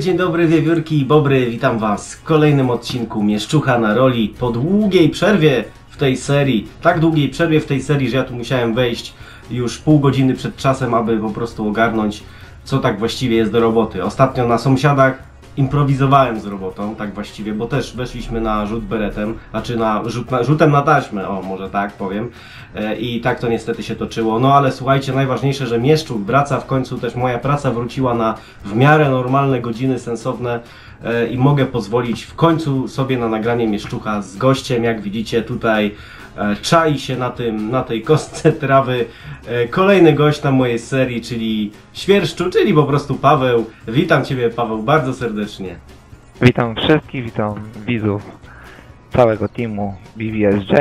Dzień dobry wiewiórki i bobry, witam was w kolejnym odcinku Mieszczucha na roli po długiej przerwie w tej serii, tak długiej przerwie w tej serii, że ja tu musiałem wejść już pół godziny przed czasem, aby po prostu ogarnąć, co tak właściwie jest do roboty. Ostatnio na sąsiadach improwizowałem z robotą, tak właściwie, bo też weszliśmy na rzut beretem, znaczy rzutem na taśmę, o może tak powiem. I tak to niestety się toczyło. No ale słuchajcie, najważniejsze, że Mieszczuk wraca, w końcu też moja praca wróciła na w miarę normalne godziny sensowne i mogę pozwolić w końcu sobie na nagranie Mieszczucha z gościem. Jak widzicie tutaj czai się na tej kostce trawy kolejny gość na mojej serii, czyli Świerszczu, czyli po prostu Paweł. Witam Ciebie, Paweł, bardzo serdecznie. Witam wszystkich, witam widzów całego teamu BBSJ.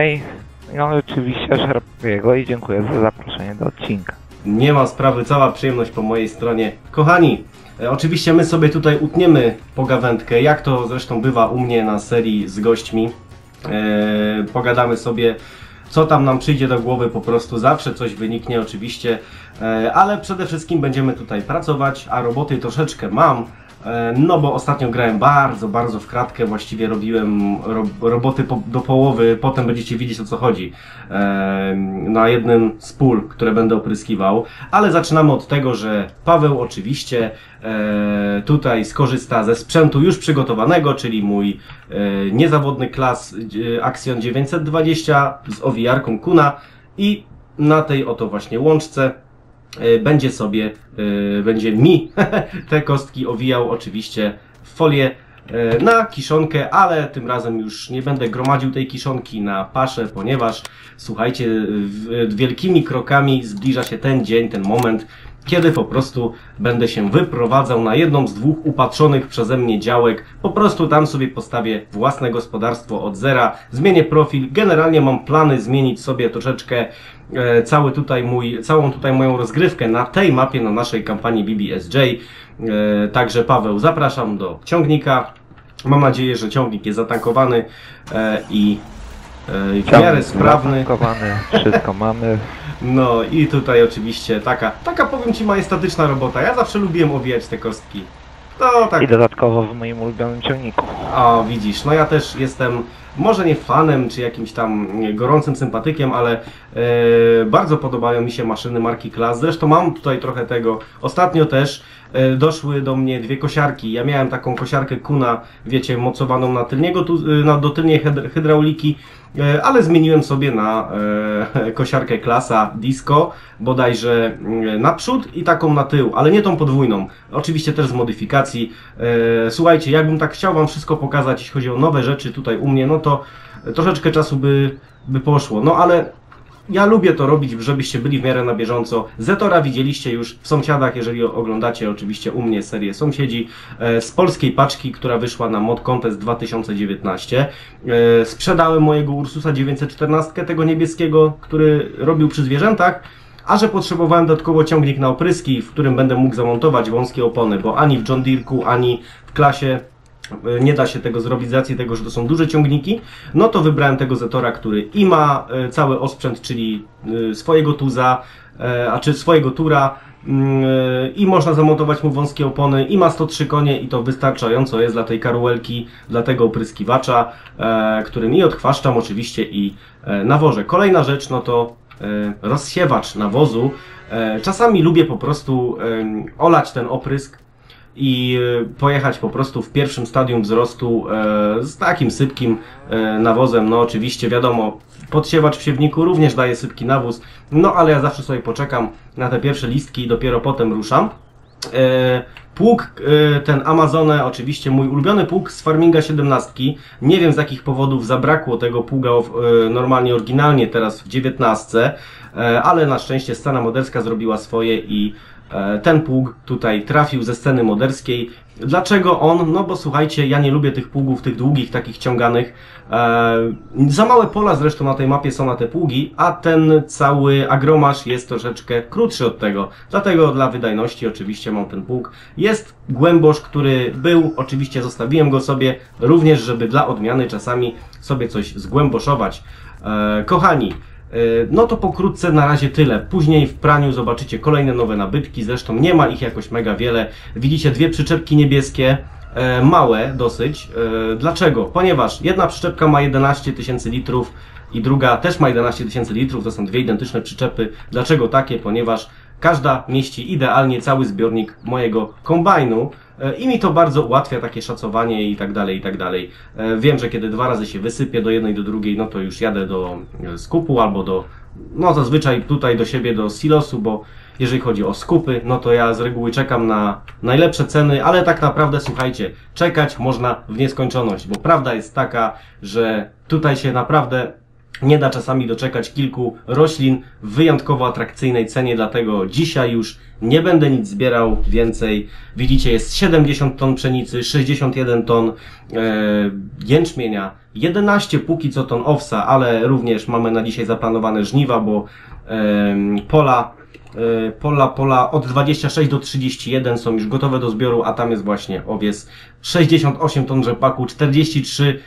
No i oczywiście Szarpiego i dziękuję za zaproszenie do odcinka. Nie ma sprawy, cała przyjemność po mojej stronie. Kochani, oczywiście my sobie tutaj utniemy pogawędkę, jak to zresztą bywa u mnie na serii z gośćmi. Pogadamy sobie, co tam nam przyjdzie do głowy, po prostu zawsze coś wyniknie oczywiście, ale przede wszystkim będziemy tutaj pracować, a roboty troszeczkę mam, no bo ostatnio grałem bardzo w kratkę, właściwie robiłem roboty do połowy, potem będziecie widzieć, o co chodzi na jednym z pól, które będę opryskiwał, ale zaczynamy od tego, że Paweł oczywiście tutaj skorzysta ze sprzętu już przygotowanego, czyli mój niezawodny klas Axion 920 z owijarką Kuna i na tej oto właśnie łączce będzie mi te kostki owijał oczywiście w folię na kiszonkę, ale tym razem już nie będę gromadził tej kiszonki na paszę, ponieważ słuchajcie, wielkimi krokami zbliża się ten dzień, ten moment, kiedy po prostu będę się wyprowadzał na jedną z dwóch upatrzonych przeze mnie działek. Po prostu tam sobie postawię własne gospodarstwo od zera, zmienię profil. Generalnie mam plany zmienić sobie troszeczkę całą moją rozgrywkę na tej mapie, na naszej kampanii BBSJ. Także Paweł, zapraszam do ciągnika. Mam nadzieję, że ciągnik jest zatankowany i w miarę sprawny. Wszystko mamy. No i tutaj oczywiście taka powiem Ci majestatyczna robota. Ja zawsze lubiłem owijać te kostki. No, tak. I dodatkowo w moim ulubionym ciągniku. O, widzisz, no ja też jestem może nie fanem, czy jakimś tam gorącym sympatykiem, ale bardzo podobają mi się maszyny marki Klas. Zresztą mam tutaj trochę tego. Ostatnio też doszły do mnie dwie kosiarki. Ja miałem taką kosiarkę Kuna, wiecie, mocowaną na do tylnej hydrauliki, ale zmieniłem sobie na kosiarkę Klasa Disco, bodajże naprzód i taką na tył, ale nie tą podwójną. Oczywiście też z modyfikacji. Słuchajcie, jakbym tak chciał Wam wszystko pokazać, jeśli chodzi o nowe rzeczy tutaj u mnie, no to troszeczkę czasu by poszło, no ale ja lubię to robić, żebyście byli w miarę na bieżąco. Zetora widzieliście już w sąsiadach, jeżeli oglądacie oczywiście u mnie serię Sąsiedzi, z polskiej paczki, która wyszła na Mod Contest 2019. Sprzedałem mojego Ursusa 914, tego niebieskiego, który robił przy zwierzętach, a że potrzebowałem dodatkowo ciągnik na opryski, w którym będę mógł zamontować wąskie opony, bo ani w John Deere'ku, ani w Klasie nie da się tego zrobić z racji tego, że to są duże ciągniki, no to wybrałem tego Zetora, który i ma cały osprzęt, czyli swojego tuza, swojego tura, i można zamontować mu wąskie opony, i ma 103 konie i to wystarczająco jest dla tej karuelki, dla tego opryskiwacza, którym i odchwaszczam oczywiście i nawożę. Kolejna rzecz, no to rozsiewacz nawozu. Czasami lubię po prostu olać ten oprysk i pojechać po prostu w pierwszym stadium wzrostu z takim sypkim nawozem. No oczywiście wiadomo, podsiewacz w siewniku również daje sypki nawóz, no ale ja zawsze sobie poczekam na te pierwsze listki i dopiero potem ruszam. Pług ten Amazonę, oczywiście mój ulubiony pług z Farminga 17. Nie wiem z jakich powodów zabrakło tego pługa normalnie, oryginalnie teraz w 19, ale na szczęście scena moderska zrobiła swoje i ten pług tutaj trafił ze sceny moderskiej. Dlaczego on? No bo słuchajcie, ja nie lubię tych pługów, tych długich, takich ciąganych. Za małe pola zresztą na tej mapie są na te pługi, a ten cały agromarz jest troszeczkę krótszy od tego. Dlatego dla wydajności oczywiście mam ten pług. Jest głębosz, który był, oczywiście zostawiłem go sobie, również żeby dla odmiany czasami sobie coś zgłęboszować. Kochani, No to pokrótce na razie tyle. Później w praniu zobaczycie kolejne nowe nabytki, zresztą nie ma ich jakoś mega wiele. Widzicie dwie przyczepki niebieskie, małe dosyć. Dlaczego? Ponieważ jedna przyczepka ma 11 tysięcy litrów i druga też ma 11 tysięcy litrów, to są dwie identyczne przyczepy. Dlaczego takie? Ponieważ każda mieści idealnie cały zbiornik mojego kombajnu i mi to bardzo ułatwia takie szacowanie i tak dalej, i tak dalej. Wiem, że kiedy dwa razy się wysypię do jednej, do drugiej, no to już jadę do skupu albo do, no zazwyczaj tutaj do siebie, do silosu, bo jeżeli chodzi o skupy, no to ja z reguły czekam na najlepsze ceny, ale tak naprawdę, słuchajcie, czekać można w nieskończoność, bo prawda jest taka, że tutaj się naprawdę nie da czasami doczekać kilku roślin w wyjątkowo atrakcyjnej cenie, dlatego dzisiaj już nie będę nic zbierał więcej. Widzicie, jest 70 ton pszenicy, 61 ton jęczmienia, 11 póki co ton owsa, ale również mamy na dzisiaj zaplanowane żniwa, bo pola od 26 do 31 są już gotowe do zbioru, a tam jest właśnie owiec, 68 ton rzepaku, 43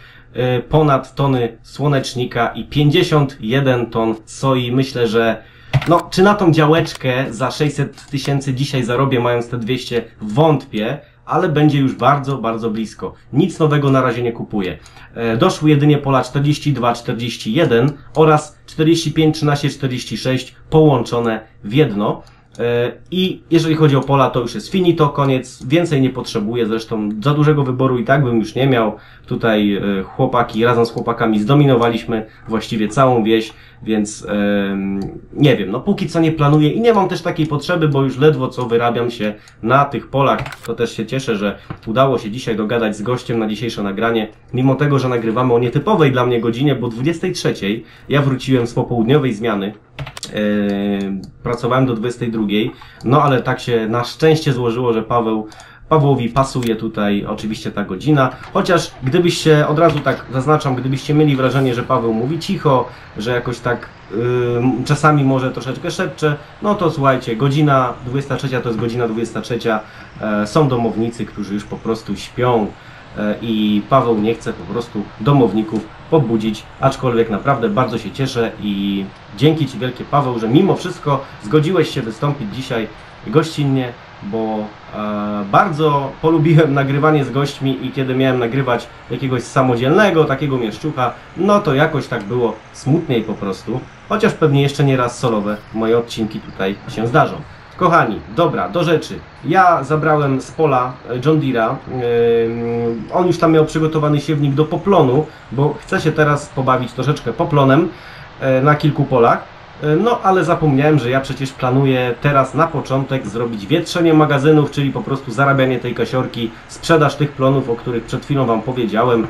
ponad tony słonecznika i 51 ton soi. Myślę, że no, czy na tą działeczkę za 600 tysięcy dzisiaj zarobię, mając te 200? Wątpię, ale będzie już bardzo, bardzo blisko. Nic nowego na razie nie kupuję. Doszły jedynie pola 42, 41 oraz 45, 13, 46 połączone w jedno. I jeżeli chodzi o pola, to już jest finito, koniec, więcej nie potrzebuję, zresztą za dużego wyboru i tak bym już nie miał. Tutaj chłopaki, razem z chłopakami zdominowaliśmy właściwie całą wieś, więc nie wiem, no póki co nie planuję i nie mam też takiej potrzeby, bo już ledwo co wyrabiam się na tych polach. To też się cieszę, że udało się dzisiaj dogadać z gościem na dzisiejsze nagranie, mimo tego, że nagrywamy o nietypowej dla mnie godzinie, bo 23 ja wróciłem z popołudniowej zmiany. Pracowałem do 22, no ale tak się na szczęście złożyło, że Pawłowi pasuje tutaj oczywiście ta godzina, chociaż gdybyście, od razu tak zaznaczam, gdybyście mieli wrażenie, że Paweł mówi cicho, że jakoś tak czasami może troszeczkę szepcze, no to słuchajcie, godzina 23 to jest godzina 23, są domownicy, którzy już po prostu śpią i Paweł nie chce po prostu domowników pobudzić, aczkolwiek naprawdę bardzo się cieszę i dzięki Ci wielkie, Paweł, że mimo wszystko zgodziłeś się wystąpić dzisiaj gościnnie, bo bardzo polubiłem nagrywanie z gośćmi i kiedy miałem nagrywać jakiegoś samodzielnego, takiego Mieszczucha, no to jakoś tak było smutniej po prostu, chociaż pewnie jeszcze nie raz solowe moje odcinki tutaj się zdarzą. Kochani, dobra, do rzeczy. Ja zabrałem z pola John Deere'a. On już tam miał przygotowany siewnik do poplonu, bo chcę się teraz pobawić troszeczkę poplonem na kilku polach. No, ale zapomniałem, że ja przecież planuję teraz na początek zrobić wietrzenie magazynów, czyli po prostu zarabianie tej kasiorki, sprzedaż tych plonów, o których przed chwilą Wam powiedziałem.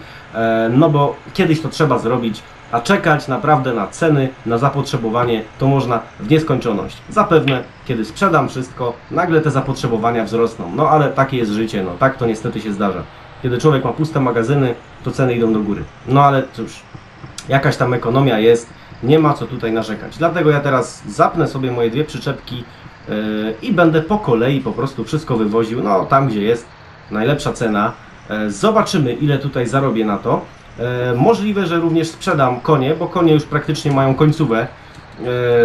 No bo kiedyś to trzeba zrobić, a czekać naprawdę na ceny, na zapotrzebowanie to można w nieskończoność. Zapewne, kiedy sprzedam wszystko, nagle te zapotrzebowania wzrosną. No ale takie jest życie, no tak to niestety się zdarza. Kiedy człowiek ma puste magazyny, to ceny idą do góry. No ale cóż, jakaś tam ekonomia jest, nie ma co tutaj narzekać. Dlatego ja teraz zapnę sobie moje dwie przyczepki i będę po kolei po prostu wszystko wywoził, no tam gdzie jest najlepsza cena. Zobaczymy, ile tutaj zarobię na to. Możliwe, że również sprzedam konie, bo konie już praktycznie mają końcówkę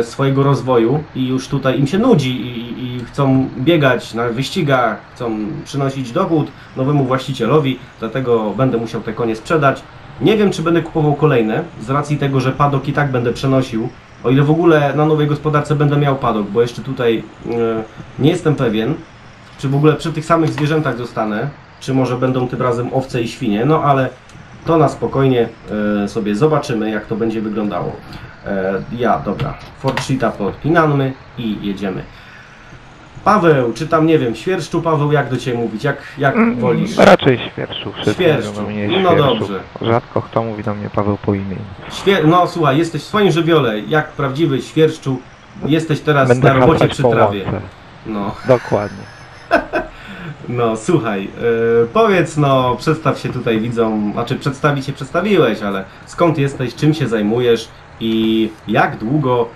swojego rozwoju i już tutaj im się nudzi i chcą biegać na wyścigach, chcą przynosić dochód nowemu właścicielowi, dlatego będę musiał te konie sprzedać. Nie wiem, czy będę kupował kolejne, z racji tego, że padok i tak będę przenosił, o ile w ogóle na nowej gospodarce będę miał padok, bo jeszcze tutaj nie jestem pewien, czy w ogóle przy tych samych zwierzętach zostanę, czy może będą tym razem owce i świnie, no ale to na spokojnie sobie zobaczymy, jak to będzie wyglądało. Dobra, Fortschita podpinamy i jedziemy. Paweł, czy tam, nie wiem, Świerszczu, Paweł, jak do Ciebie mówić, jak wolisz? Raczej Świerszczu, Świerszczu. No dobrze. Rzadko kto mówi do mnie Paweł po imieniu. No słuchaj, jesteś w swoim żywiole, jak prawdziwy Świerszczu, jesteś teraz będę na robocie przy trawie. No. Dokładnie. No słuchaj, powiedz, no przedstaw się tutaj widzom, znaczy przedstawić się przedstawiłeś, ale skąd jesteś, czym się zajmujesz i jak długo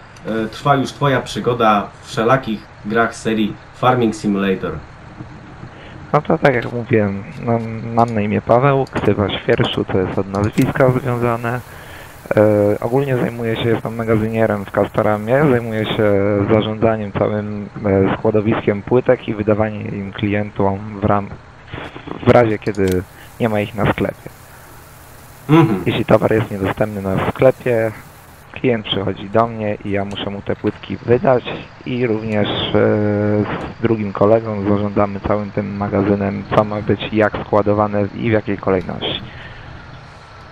trwa już Twoja przygoda w wszelakich grach serii Farming Simulator? No to tak jak mówiłem, mam na imię Paweł, ksywa Świerszczu, to jest od nazwiska związane. Ogólnie zajmuję się, jestem magazynierem w Castoramie, zajmuję się zarządzaniem całym składowiskiem płytek i wydawaniem im klientom w razie, kiedy nie ma ich na sklepie. Jeśli towar jest niedostępny na sklepie, klient przychodzi do mnie i ja muszę mu te płytki wydać i również z drugim kolegą zarządzamy całym tym magazynem, co ma być jak składowane i w jakiej kolejności.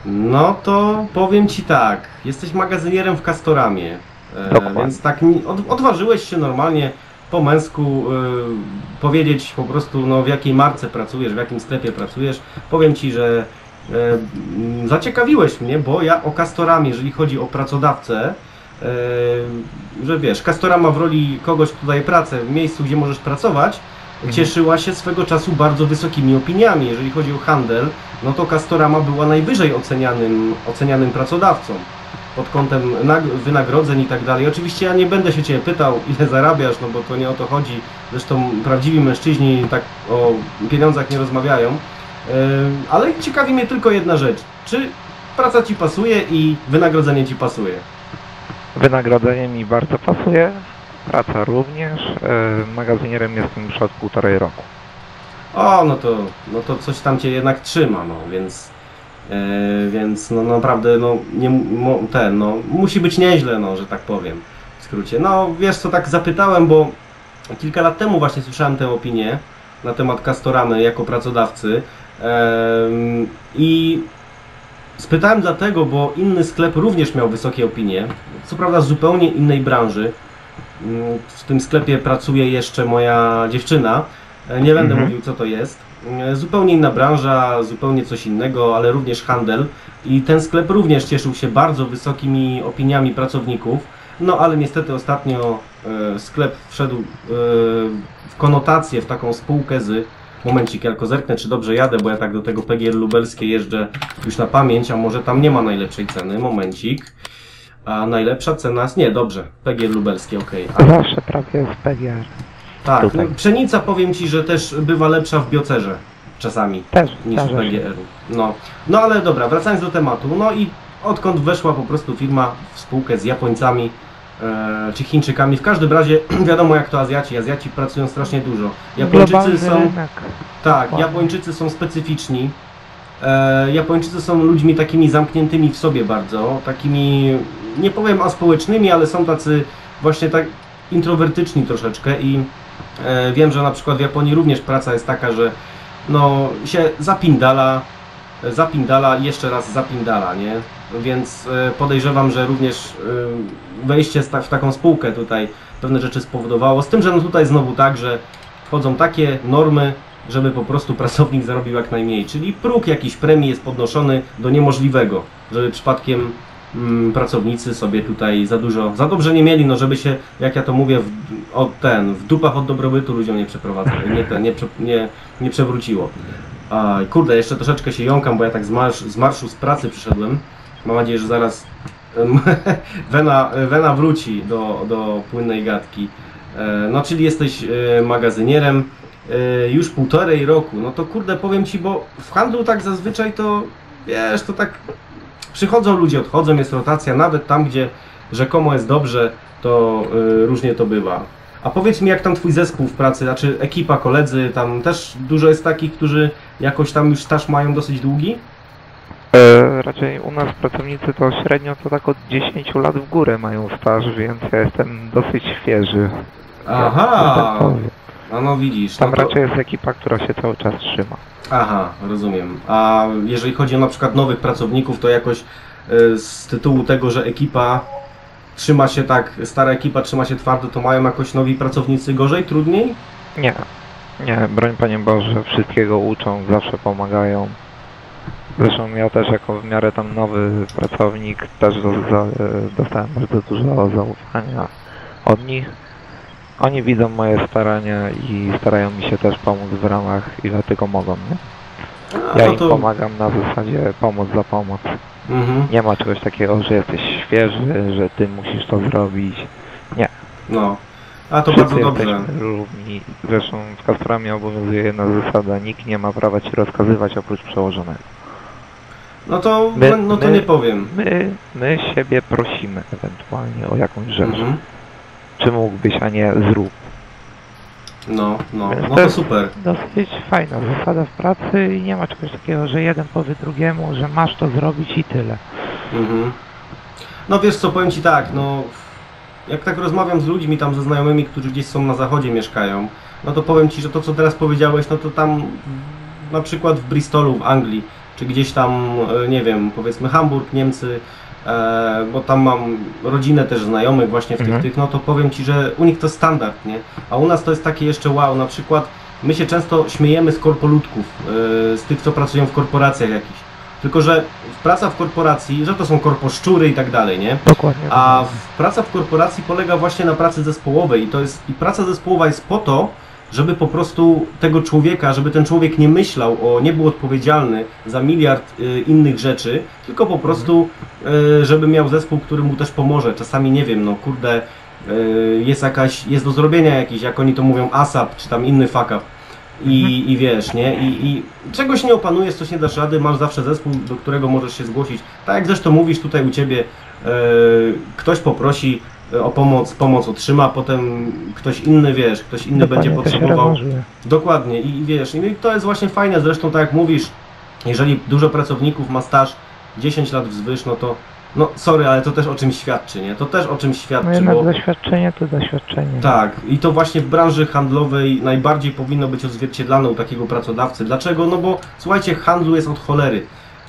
No to powiem Ci tak, jesteś magazynierem w Castoramie, więc tak odważyłeś się normalnie po męsku powiedzieć po prostu, no, w jakiej marce pracujesz, w jakim sklepie pracujesz. Powiem Ci, że zaciekawiłeś mnie, bo ja o Castoramie, jeżeli chodzi o pracodawcę, że wiesz, Castorama w roli kogoś, kto daje pracę w miejscu, gdzie możesz pracować, cieszyła się swego czasu bardzo wysokimi opiniami. Jeżeli chodzi o handel, no to Castorama była najwyżej ocenianym pracodawcą pod kątem wynagrodzeń i tak dalej. Oczywiście ja nie będę się Cię pytał, ile zarabiasz, no bo to nie o to chodzi. Zresztą prawdziwi mężczyźni tak o pieniądzach nie rozmawiają. Ale ciekawi mnie tylko jedna rzecz. Czy praca Ci pasuje i wynagrodzenie Ci pasuje? Wynagrodzenie mi bardzo pasuje. Praca również. Magazynierem jestem już od 1,5 roku. O, no to coś tam Cię jednak trzyma, no, więc no naprawdę, no, musi być nieźle, no, że tak powiem, w skrócie. No, wiesz co, tak zapytałem, bo kilka lat temu właśnie słyszałem tę opinię na temat Castoramy jako pracodawcy i spytałem dlatego, bo inny sklep również miał wysokie opinie, co prawda z zupełnie innej branży. W tym sklepie pracuje jeszcze moja dziewczyna, nie będę mówił, co to jest. Zupełnie inna branża, zupełnie coś innego, ale również handel. I ten sklep również cieszył się bardzo wysokimi opiniami pracowników. No ale niestety ostatnio sklep wszedł w konotację, w taką spółkę z... Momencik, tylko zerknę, czy dobrze jadę, bo ja tak do tego PGL Lubelskie jeżdżę już na pamięć, a może tam nie ma najlepszej ceny. Momencik. A najlepsza cena... Nie, dobrze. PGR lubelskie, okej. Okay. Zawsze prawie jest PGR. Tak, no, pszenica, powiem Ci, że też bywa lepsza w biocerze czasami niż w PGR-u. No ale dobra, wracając do tematu. No i odkąd weszła po prostu firma w spółkę z Japońcami czy Chińczykami, w każdym razie wiadomo, jak to Azjaci. Azjaci pracują strasznie dużo. Japończycy są... Tak, Japończycy są specyficzni. Japończycy są ludźmi takimi zamkniętymi w sobie bardzo, takimi, nie powiem aspołecznymi, ale są tacy właśnie tak introwertyczni troszeczkę i wiem, że na przykład w Japonii również praca jest taka, że no się zapindala i jeszcze raz zapindala, nie? Więc podejrzewam, że również wejście w taką spółkę tutaj pewne rzeczy spowodowało, z tym, że no tutaj znowu tak, że wchodzą takie normy, żeby po prostu pracownik zarobił jak najmniej, czyli próg jakiejś premii jest podnoszony do niemożliwego, żeby przypadkiem pracownicy sobie tutaj za dobrze nie mieli, no żeby się, jak ja to mówię, w dupach od dobrobytu ludziom nie przeprowadzało, nie przewróciło. Kurde, jeszcze troszeczkę się jąkam, bo ja tak z marszu z pracy przyszedłem, mam nadzieję, że zaraz wena wróci do płynnej gadki. No czyli jesteś magazynierem już 1,5 roku, no to kurde, powiem Ci, bo w handlu tak zazwyczaj to, wiesz, to tak przychodzą ludzie, odchodzą, jest rotacja, nawet tam, gdzie rzekomo jest dobrze, to różnie to bywa. A powiedz mi, jak tam Twój zespół w pracy, znaczy ekipa, koledzy, tam też dużo jest takich, którzy jakoś tam już staż mają dosyć długi? Raczej u nas pracownicy to średnio to tak od 10 lat w górę mają staż, więc ja jestem dosyć świeży. Aha! A no widzisz. Tam no to... raczej jest ekipa, która się cały czas trzyma. Aha, rozumiem. A jeżeli chodzi o na przykład nowych pracowników, to jakoś z tytułu tego, że ekipa trzyma się tak, stara ekipa trzyma się twardo, to mają jakoś nowi pracownicy gorzej, trudniej? Nie. Nie, broń Panie Boże, wszystkiego uczą, zawsze pomagają. Zresztą ja też jako w miarę tam nowy pracownik też dostałem bardzo dużo zaufania od nich. Oni widzą moje starania i starają mi się też pomóc w ramach, ile tylko mogą, nie? Ja im pomagam na zasadzie pomoc za pomoc. Nie ma czegoś takiego, że jesteś świeży, że ty musisz to zrobić. Nie. No, a to wszyscy bardzo dobrze. Równi. Zresztą w Castoramie obowiązuje jedna zasada, nikt nie ma prawa ci rozkazywać oprócz przełożonego. No to, no to nie powiem. My siebie prosimy ewentualnie o jakąś rzecz. Czy mógłbyś, a nie zrób. No, no to super. Dosyć fajna zasada w pracy i nie ma czegoś takiego, że jeden powie drugiemu, że masz to zrobić i tyle. No wiesz co, powiem ci tak, no jak tak rozmawiam z ludźmi tam, ze znajomymi, którzy gdzieś są na zachodzie, mieszkają, no to powiem ci, że to co teraz powiedziałeś, no to tam na przykład w Bristolu, w Anglii, czy gdzieś tam, nie wiem, powiedzmy Hamburg, Niemcy, bo tam mam rodzinę też znajomych właśnie w tych, no to powiem ci, że u nich to standard, nie? A u nas to jest takie jeszcze wow, na przykład my się często śmiejemy z korpoludków, z tych, co pracują w korporacjach jakichś. Tylko że praca w korporacji, że to są korposzczury i tak dalej, nie? Dokładnie. A praca w korporacji polega właśnie na pracy zespołowej i to jest, i praca zespołowa jest po to, żeby po prostu tego człowieka, żeby ten człowiek nie myślał o, nie był odpowiedzialny za miliard innych rzeczy, tylko po prostu, żeby miał zespół, który mu też pomoże. Czasami, nie wiem, no kurde, jest jakaś, jest do zrobienia jakiś, jak oni to mówią, ASAP, czy tam inny fuck up. I wiesz, nie? I czegoś nie opanujesz, coś nie dasz rady, masz zawsze zespół, do którego możesz się zgłosić. Tak jak zresztą mówisz tutaj u ciebie, ktoś poprosi o pomoc, pomoc otrzyma, potem ktoś inny, wiesz, ktoś inny będzie potrzebował. Dokładnie, i wiesz, i to jest właśnie fajne, zresztą tak jak mówisz, jeżeli dużo pracowników ma staż 10 lat wzwyż, no to no sorry, ale to też o czymś świadczy, nie? To też o czymś świadczy, no jednak bo... doświadczenie to doświadczenie. Tak, i to właśnie w branży handlowej najbardziej powinno być odzwierciedlane u takiego pracodawcy. Dlaczego? No bo słuchajcie, handlu jest od cholery.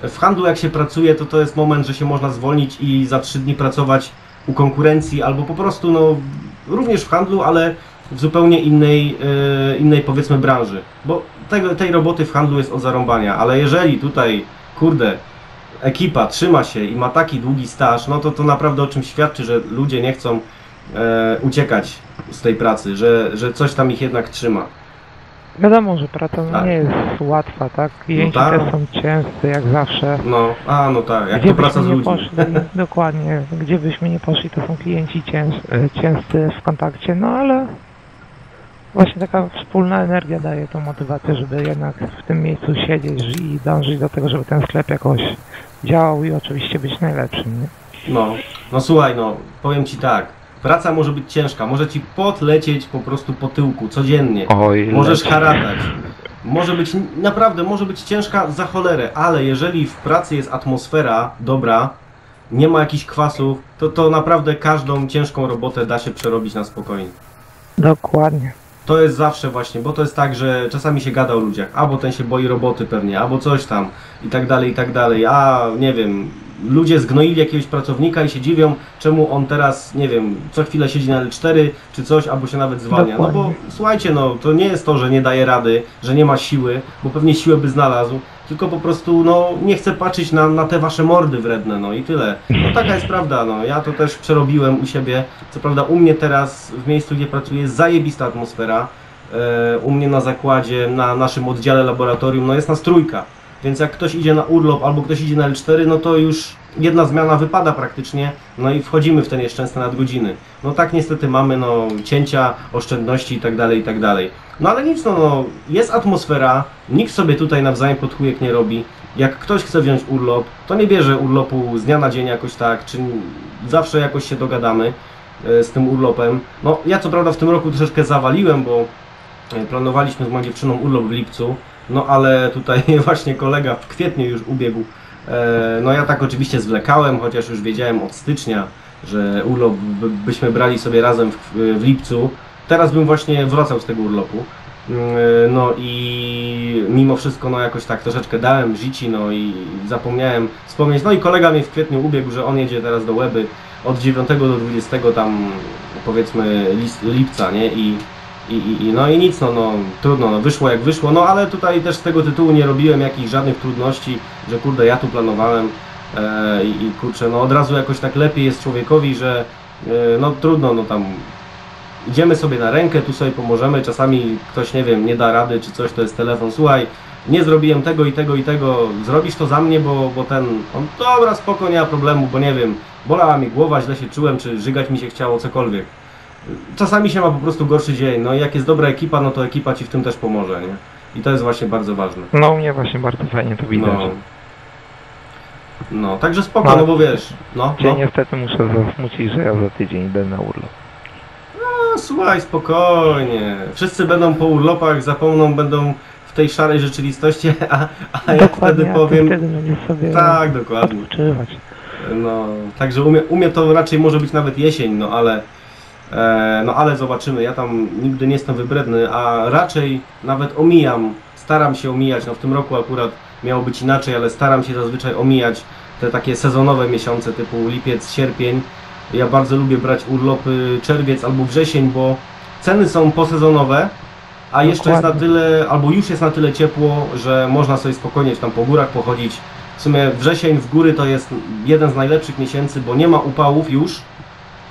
W handlu jak się pracuje, to to jest moment, że się można zwolnić i za 3 dni pracować u konkurencji, albo po prostu, no, również w handlu, ale w zupełnie innej, innej powiedzmy branży. Bo tej roboty w handlu jest od zarąbania, ale jeżeli tutaj, kurde, ekipa trzyma się i ma taki długi staż, no to to naprawdę o czym świadczy, że ludzie nie chcą uciekać z tej pracy, że coś tam ich jednak trzyma. Wiadomo, że praca nie jest łatwa, tak? Klienci no też są ciężcy, jak zawsze. No tak, jak gdzie to praca z ludźmi. Poszli, dokładnie, gdzie byśmy nie poszli, to są klienci ciężcy w kontakcie, no ale właśnie taka wspólna energia daje tą motywację, żeby jednak w tym miejscu siedzieć i dążyć do tego, żeby ten sklep jakoś działał i oczywiście być najlepszym, nie? No słuchaj, no powiem ci tak, praca może być ciężka, może ci pot lecieć po prostu po tyłku, codziennie, możesz haratać, może być, naprawdę może być ciężka za cholerę, ale jeżeli w pracy jest atmosfera dobra, nie ma jakichś kwasów, to naprawdę każdą ciężką robotę da się przerobić na spokojnie. Dokładnie. To jest zawsze właśnie, bo to jest tak, że czasami się gada o ludziach, albo ten się boi roboty pewnie, albo coś tam i tak dalej, a nie wiem, ludzie zgnoili jakiegoś pracownika i się dziwią, czemu on teraz, nie wiem, co chwilę siedzi na L4 czy coś, albo się nawet zwalnia. Dokładnie. No bo słuchajcie, no to nie jest to, że nie daje rady, że nie ma siły, bo pewnie siłę by znalazł, tylko po prostu, no nie chcę patrzeć na te wasze mordy wredne, no i tyle. No taka jest prawda, no ja to też przerobiłem u siebie, co prawda u mnie teraz w miejscu, gdzie pracuję, jest zajebista atmosfera, u mnie na zakładzie, na naszym oddziale laboratorium, no jest nas trójka. Więc jak ktoś idzie na urlop albo ktoś idzie na L4, no to już jedna zmiana wypada praktycznie, no i wchodzimy w te nieszczęsne nadgodziny. No tak niestety mamy, no cięcia, oszczędności i tak dalej. No ale nic, no jest atmosfera, nikt sobie tutaj nawzajem podchujek nie robi. Jak ktoś chce wziąć urlop, to nie bierze urlopu z dnia na dzień jakoś tak, czy zawsze jakoś się dogadamy z tym urlopem. No ja co prawda w tym roku troszeczkę zawaliłem, bo planowaliśmy z moją dziewczyną urlop w lipcu. No ale tutaj właśnie kolega w kwietniu już ubiegł, no ja tak oczywiście zwlekałem, chociaż już wiedziałem od stycznia, że urlop byśmy brali sobie razem w lipcu. Teraz bym właśnie wracał z tego urlopu, no i mimo wszystko no jakoś tak troszeczkę dałem życi, no i zapomniałem wspomnieć, no i kolega mnie w kwietniu ubiegł, że on jedzie teraz do Łeby od 9 do 20 tam powiedzmy lipca, nie? No i nic, no trudno, no wyszło jak wyszło, no ale tutaj też z tego tytułu nie robiłem jakichś żadnych trudności, że kurde ja tu planowałem i kurczę, no od razu jakoś tak lepiej jest człowiekowi, że no trudno, no tam idziemy sobie na rękę, tu sobie pomożemy, czasami ktoś nie wiem, nie da rady czy coś, to jest telefon, słuchaj, nie zrobiłem tego i tego i tego, zrobisz to za mnie, bo ten, on, dobra spoko, nie ma problemu, bo nie wiem, bolała mi głowa, źle się czułem, czy żygać mi się chciało, cokolwiek. Czasami się ma po prostu gorszy dzień, no i jak jest dobra ekipa, no to ekipa ci w tym też pomoże, nie? I to jest właśnie bardzo ważne. No u mnie właśnie bardzo fajnie to widać. No, No, także spoko, no bo wiesz, no. Ja niestety muszę zasmucić, że ja za tydzień idę na urlop. No, słuchaj, spokojnie. Wszyscy będą po urlopach, zapomną, będą w tej szarej rzeczywistości, a ja wtedy powiem... Wtedy będziesz sobie tak, dokładnie. Odpoczywać. No, także umie to raczej może być nawet jesień, no ale... no ale zobaczymy, ja tam nigdy nie jestem wybredny, a raczej nawet omijam, staram się omijać, no w tym roku akurat miało być inaczej, ale staram się zazwyczaj omijać te takie sezonowe miesiące typu lipiec, sierpień. Ja bardzo lubię brać urlopy czerwiec albo wrzesień, bo ceny są posezonowe, a jeszcze jest na tyle, albo już jest na tyle ciepło, że można sobie spokojnie tam po górach pochodzić. W sumie wrzesień w góry to jest jeden z najlepszych miesięcy, bo nie ma upałów już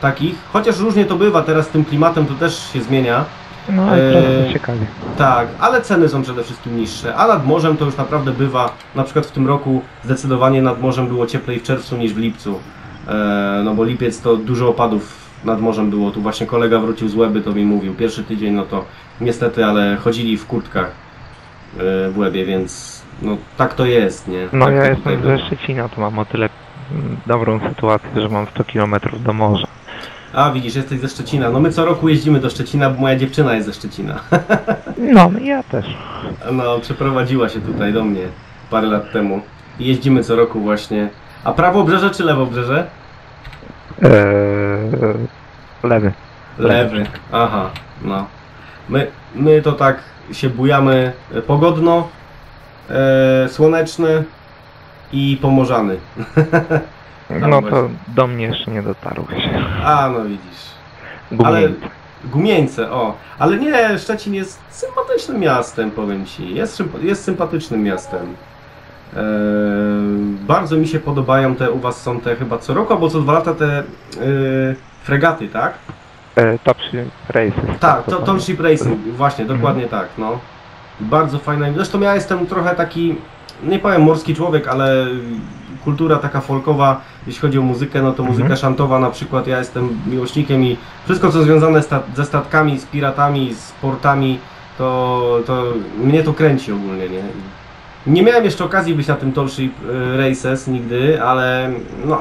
takich, chociaż różnie to bywa, teraz z tym klimatem to też się zmienia. No, ciekawie. Tak, ale ceny są przede wszystkim niższe, a nad morzem to już naprawdę bywa, na przykład w tym roku zdecydowanie nad morzem było cieplej w czerwcu niż w lipcu, no bo lipiec to dużo opadów nad morzem było, tu właśnie kolega wrócił z Łeby, to mi mówił, pierwszy tydzień, no to niestety, ale chodzili w kurtkach w Łebie, więc no tak to jest, nie? No tak ja jestem ze Szczecina, to mam o tyle dobrą sytuację, że mam 100 km do morza. A widzisz, jesteś ze Szczecina. No my co roku jeździmy do Szczecina, bo moja dziewczyna jest ze Szczecina. No, ja też. No, przeprowadziła się tutaj do mnie parę lat temu. Jeździmy co roku właśnie. A prawo brzeże czy lewo brzeże? Lewy. Lewy, aha, no. My to tak się bujamy pogodno, słoneczny i pomorzany. No to do mnie jeszcze nie dotarłeś. A, no widzisz. Gumieńce. Ale, Gumieńce, o. Ale nie, Szczecin jest sympatycznym miastem, powiem ci. Jest sympatycznym miastem. Bardzo mi się podobają te, u was są te chyba co roku, albo co 2 lata te fregaty, tak? Topship Racing. Tak, Topship Racing, właśnie, dokładnie tak, no. Bardzo fajna. Zresztą ja jestem trochę taki, nie powiem morski człowiek, ale kultura taka folkowa, jeśli chodzi o muzykę, no to muzyka szantowa na przykład, ja jestem miłośnikiem i wszystko co związane ze statkami, z piratami, z portami, to mnie to kręci ogólnie, nie? Nie miałem jeszcze okazji być na tym Topship Races nigdy,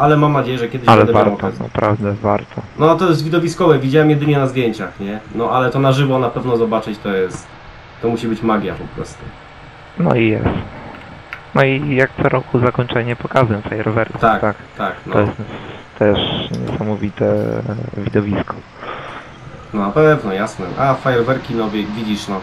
ale mam nadzieję, że kiedyś będę miał okazję. Naprawdę warto. No to jest widowiskowe, widziałem jedynie na zdjęciach, nie? No ale to na żywo na pewno zobaczyć to jest, to musi być magia po prostu. No i jest. No i jak co roku zakończenie pokazem fajerwerków, tak? Tak, no. To jest też niesamowite widowisko. No na pewno, jasne. A fajerwerki, no widzisz, no.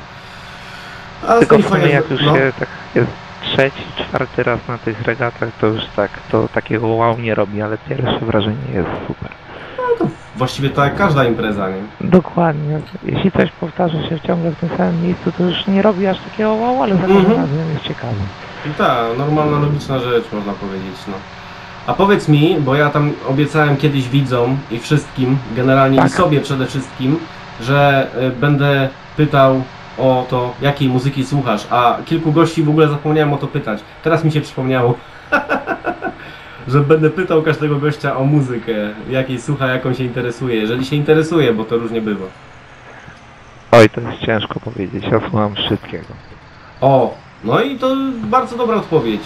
A tylko w sumie jak już się tak jest 3-4 raz na tych regatach, to już tak, to takiego wow nie robi, ale pierwsze wrażenie jest super. No to właściwie to jak każda impreza, nie? Dokładnie. Jeśli coś powtarza się ciągle w tym samym miejscu, to już nie robi aż takiego wow, ale za każdym razem jest ciekawy. No tak, normalna, logiczna rzecz, można powiedzieć, no. A powiedz mi, bo ja tam obiecałem kiedyś widzom i wszystkim, generalnie tak, i sobie przede wszystkim, że będę pytał o to, jakiej muzyki słuchasz, a kilku gości w ogóle zapomniałem o to pytać. Teraz mi się przypomniało, że będę pytał każdego gościa o muzykę, jakiej słucha, jaką się interesuje, jeżeli się interesuje, bo to różnie bywa. Oj, to jest ciężko powiedzieć, ja słucham wszystkiego. O! No i to bardzo dobra odpowiedź.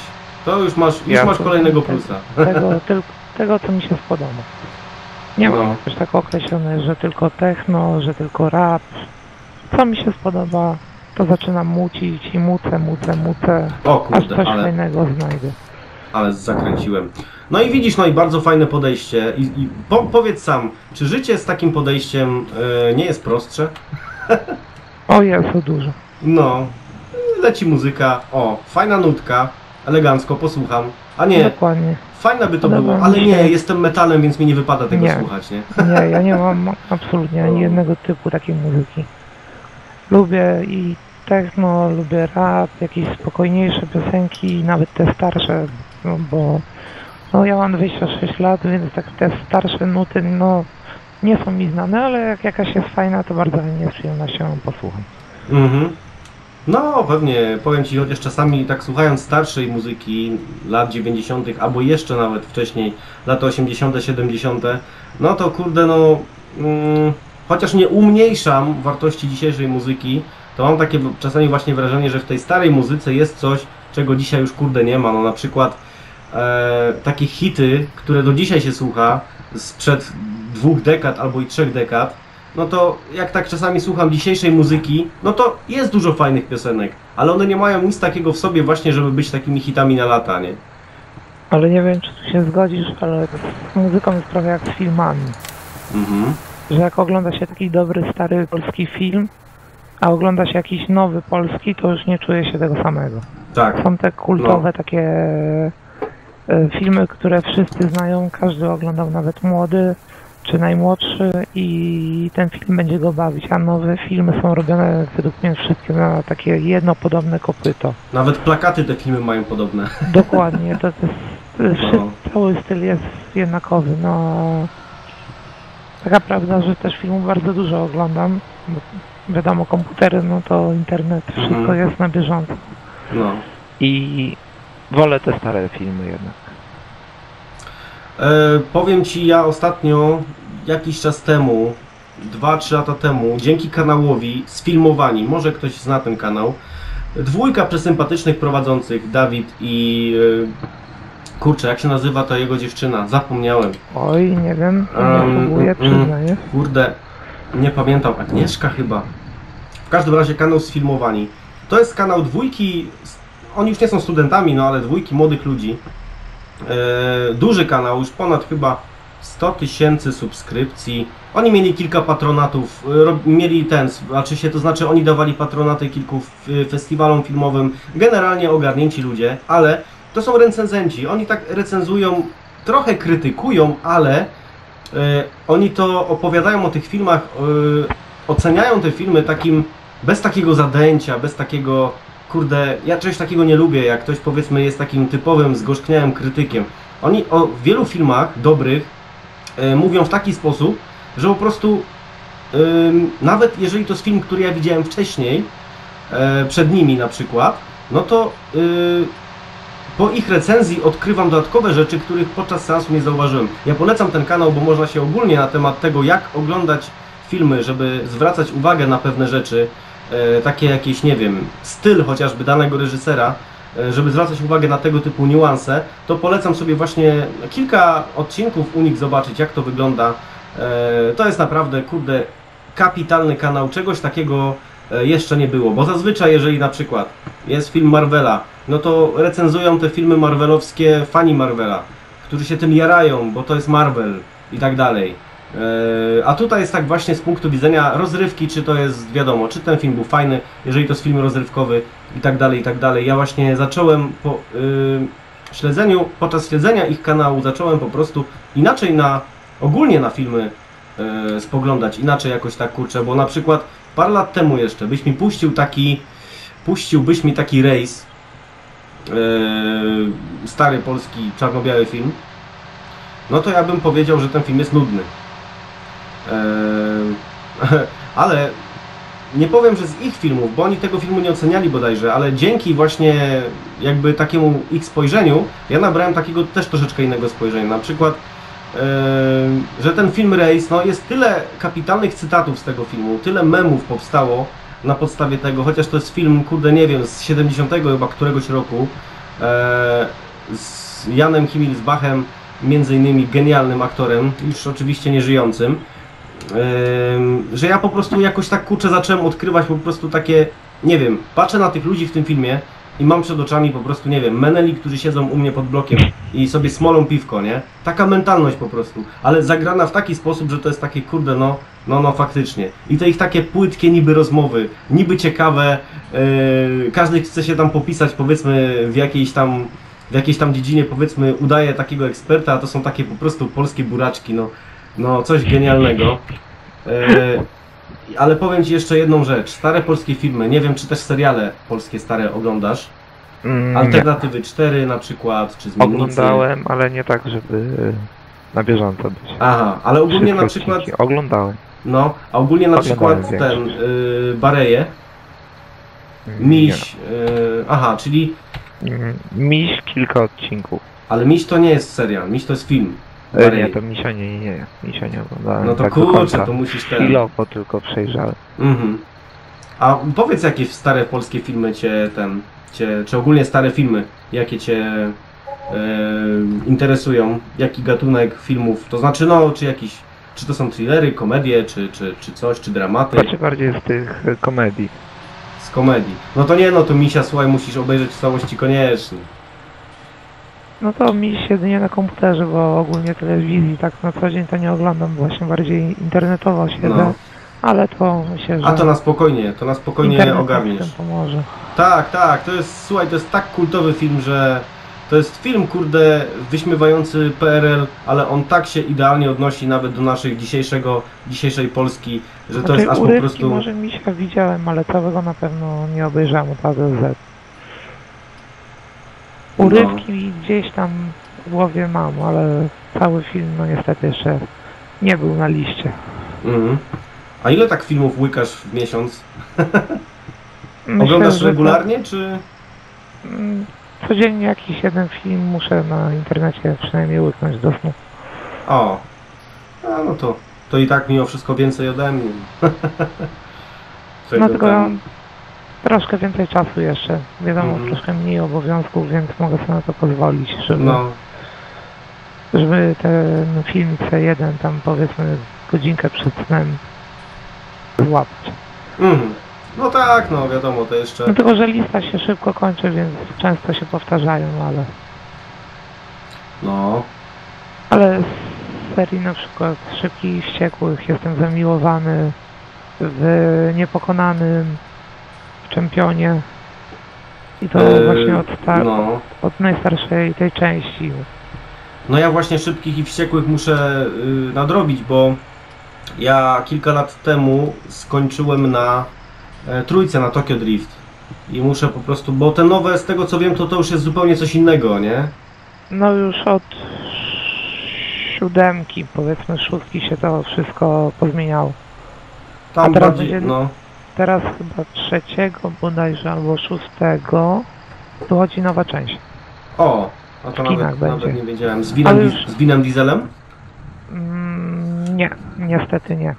To już masz kolejnego plusa. Tego, co mi się podoba. Nie mam już tak określone, że tylko techno, że tylko rap. Co mi się spodoba, to zaczynam mucić i mucę. O kurde, aż coś fajnego znajdę. Ale zakręciłem. No i widzisz, no i bardzo fajne podejście. Powiedz sam, czy życie z takim podejściem nie jest prostsze? O Jezu, dużo. No. Leci muzyka, o, fajna nutka, elegancko, posłucham, a nie, dokładnie, fajna by to było, ale nie, jestem metalem, więc mi nie wypada tego słuchać, nie? Nie, ja nie mam absolutnie ani jednego typu takiej muzyki. Lubię i techno, lubię rap, jakieś spokojniejsze piosenki, nawet te starsze, no bo no, ja mam 26 lat, więc tak te starsze nuty, no, nie są mi znane, ale jak jakaś jest fajna, to bardzo chętnie z przyjemnością ją posłucham. No pewnie, powiem ci, chociaż czasami tak słuchając starszej muzyki lat 90. albo jeszcze nawet wcześniej, lata 80., 70., no to kurde, no chociaż nie umniejszam wartości dzisiejszej muzyki, to mam takie czasami właśnie wrażenie, że w tej starej muzyce jest coś, czego dzisiaj już kurde nie ma, no na przykład takie hity, które do dzisiaj się słucha, sprzed 2 dekad albo i 3 dekad, no to jak tak czasami słucham dzisiejszej muzyki, no to jest dużo fajnych piosenek, ale one nie mają nic takiego w sobie właśnie, żeby być takimi hitami na lata, nie? Ale nie wiem, czy tu się zgodzisz, ale z muzyką jest trochę jak z filmami. Mhm. Że jak ogląda się taki dobry, stary polski film, a ogląda się jakiś nowy polski, to już nie czuje się tego samego. Tak. Są te kultowe takie filmy, które wszyscy znają, każdy oglądał, nawet młody czy najmłodszy, i ten film będzie go bawić, a nowe filmy są robione według mnie wszystkie na takie jedno podobne kopyto. Nawet plakaty te filmy mają podobne. Dokładnie, to jest, cały styl jest jednakowy. No, taka prawda, że też filmów bardzo dużo oglądam, bo wiadomo, komputery, no to internet, wszystko jest na bieżąco. No. I wolę te stare filmy jednak. Powiem Ci, ja ostatnio, jakiś czas temu, 2-3 lata temu, dzięki kanałowi Sfilmowani, może ktoś zna ten kanał, 2 przesympatycznych prowadzących, Dawid i... kurczę, jak się nazywa ta jego dziewczyna? Zapomniałem. Oj, nie wiem, próbuję, przyznaję. Kurde, nie pamiętam, Agnieszka chyba. W każdym razie kanał Sfilmowani. To jest kanał 2, oni już nie są studentami, no ale 2 młodych ludzi. Duży kanał, już ponad chyba 100 000 subskrypcji. Oni mieli kilka patronatów, mieli to znaczy oni dawali patronaty kilku festiwalom filmowym, generalnie ogarnięci ludzie, ale to są recenzenci, oni tak recenzują, trochę krytykują, ale oni to opowiadają o tych filmach, oceniają te filmy takim, bez takiego zadęcia, bez takiego... Kurde, ja czegoś takiego nie lubię, jak ktoś, powiedzmy, jest takim typowym, zgorzkniałym krytykiem. Oni o wielu filmach dobrych mówią w taki sposób, że po prostu nawet jeżeli to jest film, który ja widziałem wcześniej, przed nimi na przykład, no to po ich recenzji odkrywam dodatkowe rzeczy, których podczas seansu nie zauważyłem. Ja polecam ten kanał, bo można się ogólnie na temat tego, jak oglądać filmy, żeby zwracać uwagę na pewne rzeczy, takie jakieś, nie wiem, styl chociażby danego reżysera, żeby zwracać uwagę na tego typu niuanse, to polecam sobie właśnie kilka odcinków u nich zobaczyć, jak to wygląda. To jest naprawdę, kurde, kapitalny kanał, czegoś takiego jeszcze nie było, bo zazwyczaj jeżeli na przykład jest film Marvela, no to recenzują te filmy marvelowskie fani Marvela, którzy się tym jarają, bo to jest Marvel i tak dalej. A tutaj jest tak właśnie z punktu widzenia rozrywki, czy to jest, wiadomo, czy ten film był fajny, jeżeli to jest film rozrywkowy i tak dalej, i tak dalej. Ja właśnie zacząłem podczas śledzenia ich kanału zacząłem po prostu inaczej ogólnie na filmy spoglądać, inaczej jakoś tak, kurczę, bo na przykład parę lat temu jeszcze byś mi puścił taki rejs, stary polski czarno-biały film, no to ja bym powiedział, że ten film jest nudny. Ale nie powiem, że z ich filmów, bo oni tego filmu nie oceniali bodajże, ale dzięki właśnie jakby takiemu ich spojrzeniu ja nabrałem takiego też troszeczkę innego spojrzenia. Na przykład, że ten film Race, no jest tyle kapitalnych cytatów z tego filmu, tyle memów powstało na podstawie tego, chociaż to jest film, kurde, nie wiem, z 70 chyba któregoś roku, z Janem Himmelsbachem, między innymi genialnym aktorem, już oczywiście nieżyjącym, że ja po prostu jakoś tak, kurczę, zacząłem odkrywać po prostu takie, nie wiem, patrzę na tych ludzi w tym filmie i mam przed oczami po prostu, nie wiem, meneli, którzy siedzą u mnie pod blokiem i sobie smolą piwko, nie? Taka mentalność po prostu, ale zagrana w taki sposób, że to jest takie, kurde, no faktycznie. I te ich takie płytkie niby rozmowy, niby ciekawe, każdy chce się tam popisać, powiedzmy, w jakiejś tam dziedzinie, powiedzmy, udaje takiego eksperta, a to są takie po prostu polskie buraczki, no coś genialnego. Ale powiem Ci jeszcze jedną rzecz, stare polskie filmy, nie wiem, czy też seriale polskie stare oglądasz? Alternatywy 4 na przykład, czy Zmiennicy? Oglądałem, ale nie tak, żeby na bieżąco być. Aha, ale ogólnie na przykład... Oglądałem. No, a ogólnie na przykład ten, Bareje, Miś, aha, czyli... Miś kilka odcinków. Ale Miś to nie jest serial, Miś to jest film. Nie, to Misia nie. Misia nie oglądałem. No to tak, kurczę, to musisz ten... Chwilowo tylko przejrzałem. A powiedz, jakie stare polskie filmy cię, czy ogólnie stare filmy, jakie cię interesują, jaki gatunek filmów, to znaczy no, czy jakiś, czy to są thrillery, komedie, czy coś, czy dramaty? Znaczy bardziej z tych komedii. Z komedii. No to nie, no to Misia, słuchaj, musisz obejrzeć w całości koniecznie. No to mi jedynie na komputerze, bo ogólnie telewizji tak na co dzień to nie oglądam, właśnie bardziej internetowo siedzę, no. Ale to myślę, że... A to na spokojnie ogarniesz. Pomoże. Tak, tak, to jest, słuchaj, to jest tak kultowy film, że... To jest film, kurde, wyśmiewający PRL, ale on tak się idealnie odnosi nawet do naszej dzisiejszej Polski, że to jest aż po prostu... Może Misia widziałem, ale całego na pewno nie obejrzałem od A do Z. Urywki no. Gdzieś tam w głowie mam, ale cały film no niestety jeszcze nie był na liście. Mhm. A ile tak filmów łykasz w miesiąc? Myślę, oglądasz regularnie, czy...? Codziennie jakiś jeden film muszę na internecie przynajmniej łyknąć do snu. O, a no to i tak mimo wszystko więcej ode mnie. No tylko tam... Troszkę więcej czasu jeszcze, wiadomo, troszkę mniej obowiązków, więc mogę sobie na to pozwolić, żeby, no. Żeby ten film C1 tam powiedzmy godzinkę przed snem złapać. No tak, no wiadomo, to jeszcze... No tylko, że lista się szybko kończy, więc często się powtarzają, ale... No... Ale z serii na przykład Szybkich i Wściekłych jestem zamiłowany, w Niepokonanym... Czempionie i to właśnie od najstarszej tej części. No ja właśnie Szybkich i Wściekłych muszę nadrobić, bo ja kilka lat temu skończyłem na trójce, na Tokyo Drift i muszę po prostu, bo te nowe z tego co wiem to już jest zupełnie coś innego, nie? No już od siódemki, powiedzmy szóstki się to wszystko pozmieniało. Tam bardziej, będzie... no. Teraz chyba 3 bodajże, albo 6 dochodzi nowa część. O, a to nawet nie wiedziałem. Z winem dieselem? Nie, niestety nie.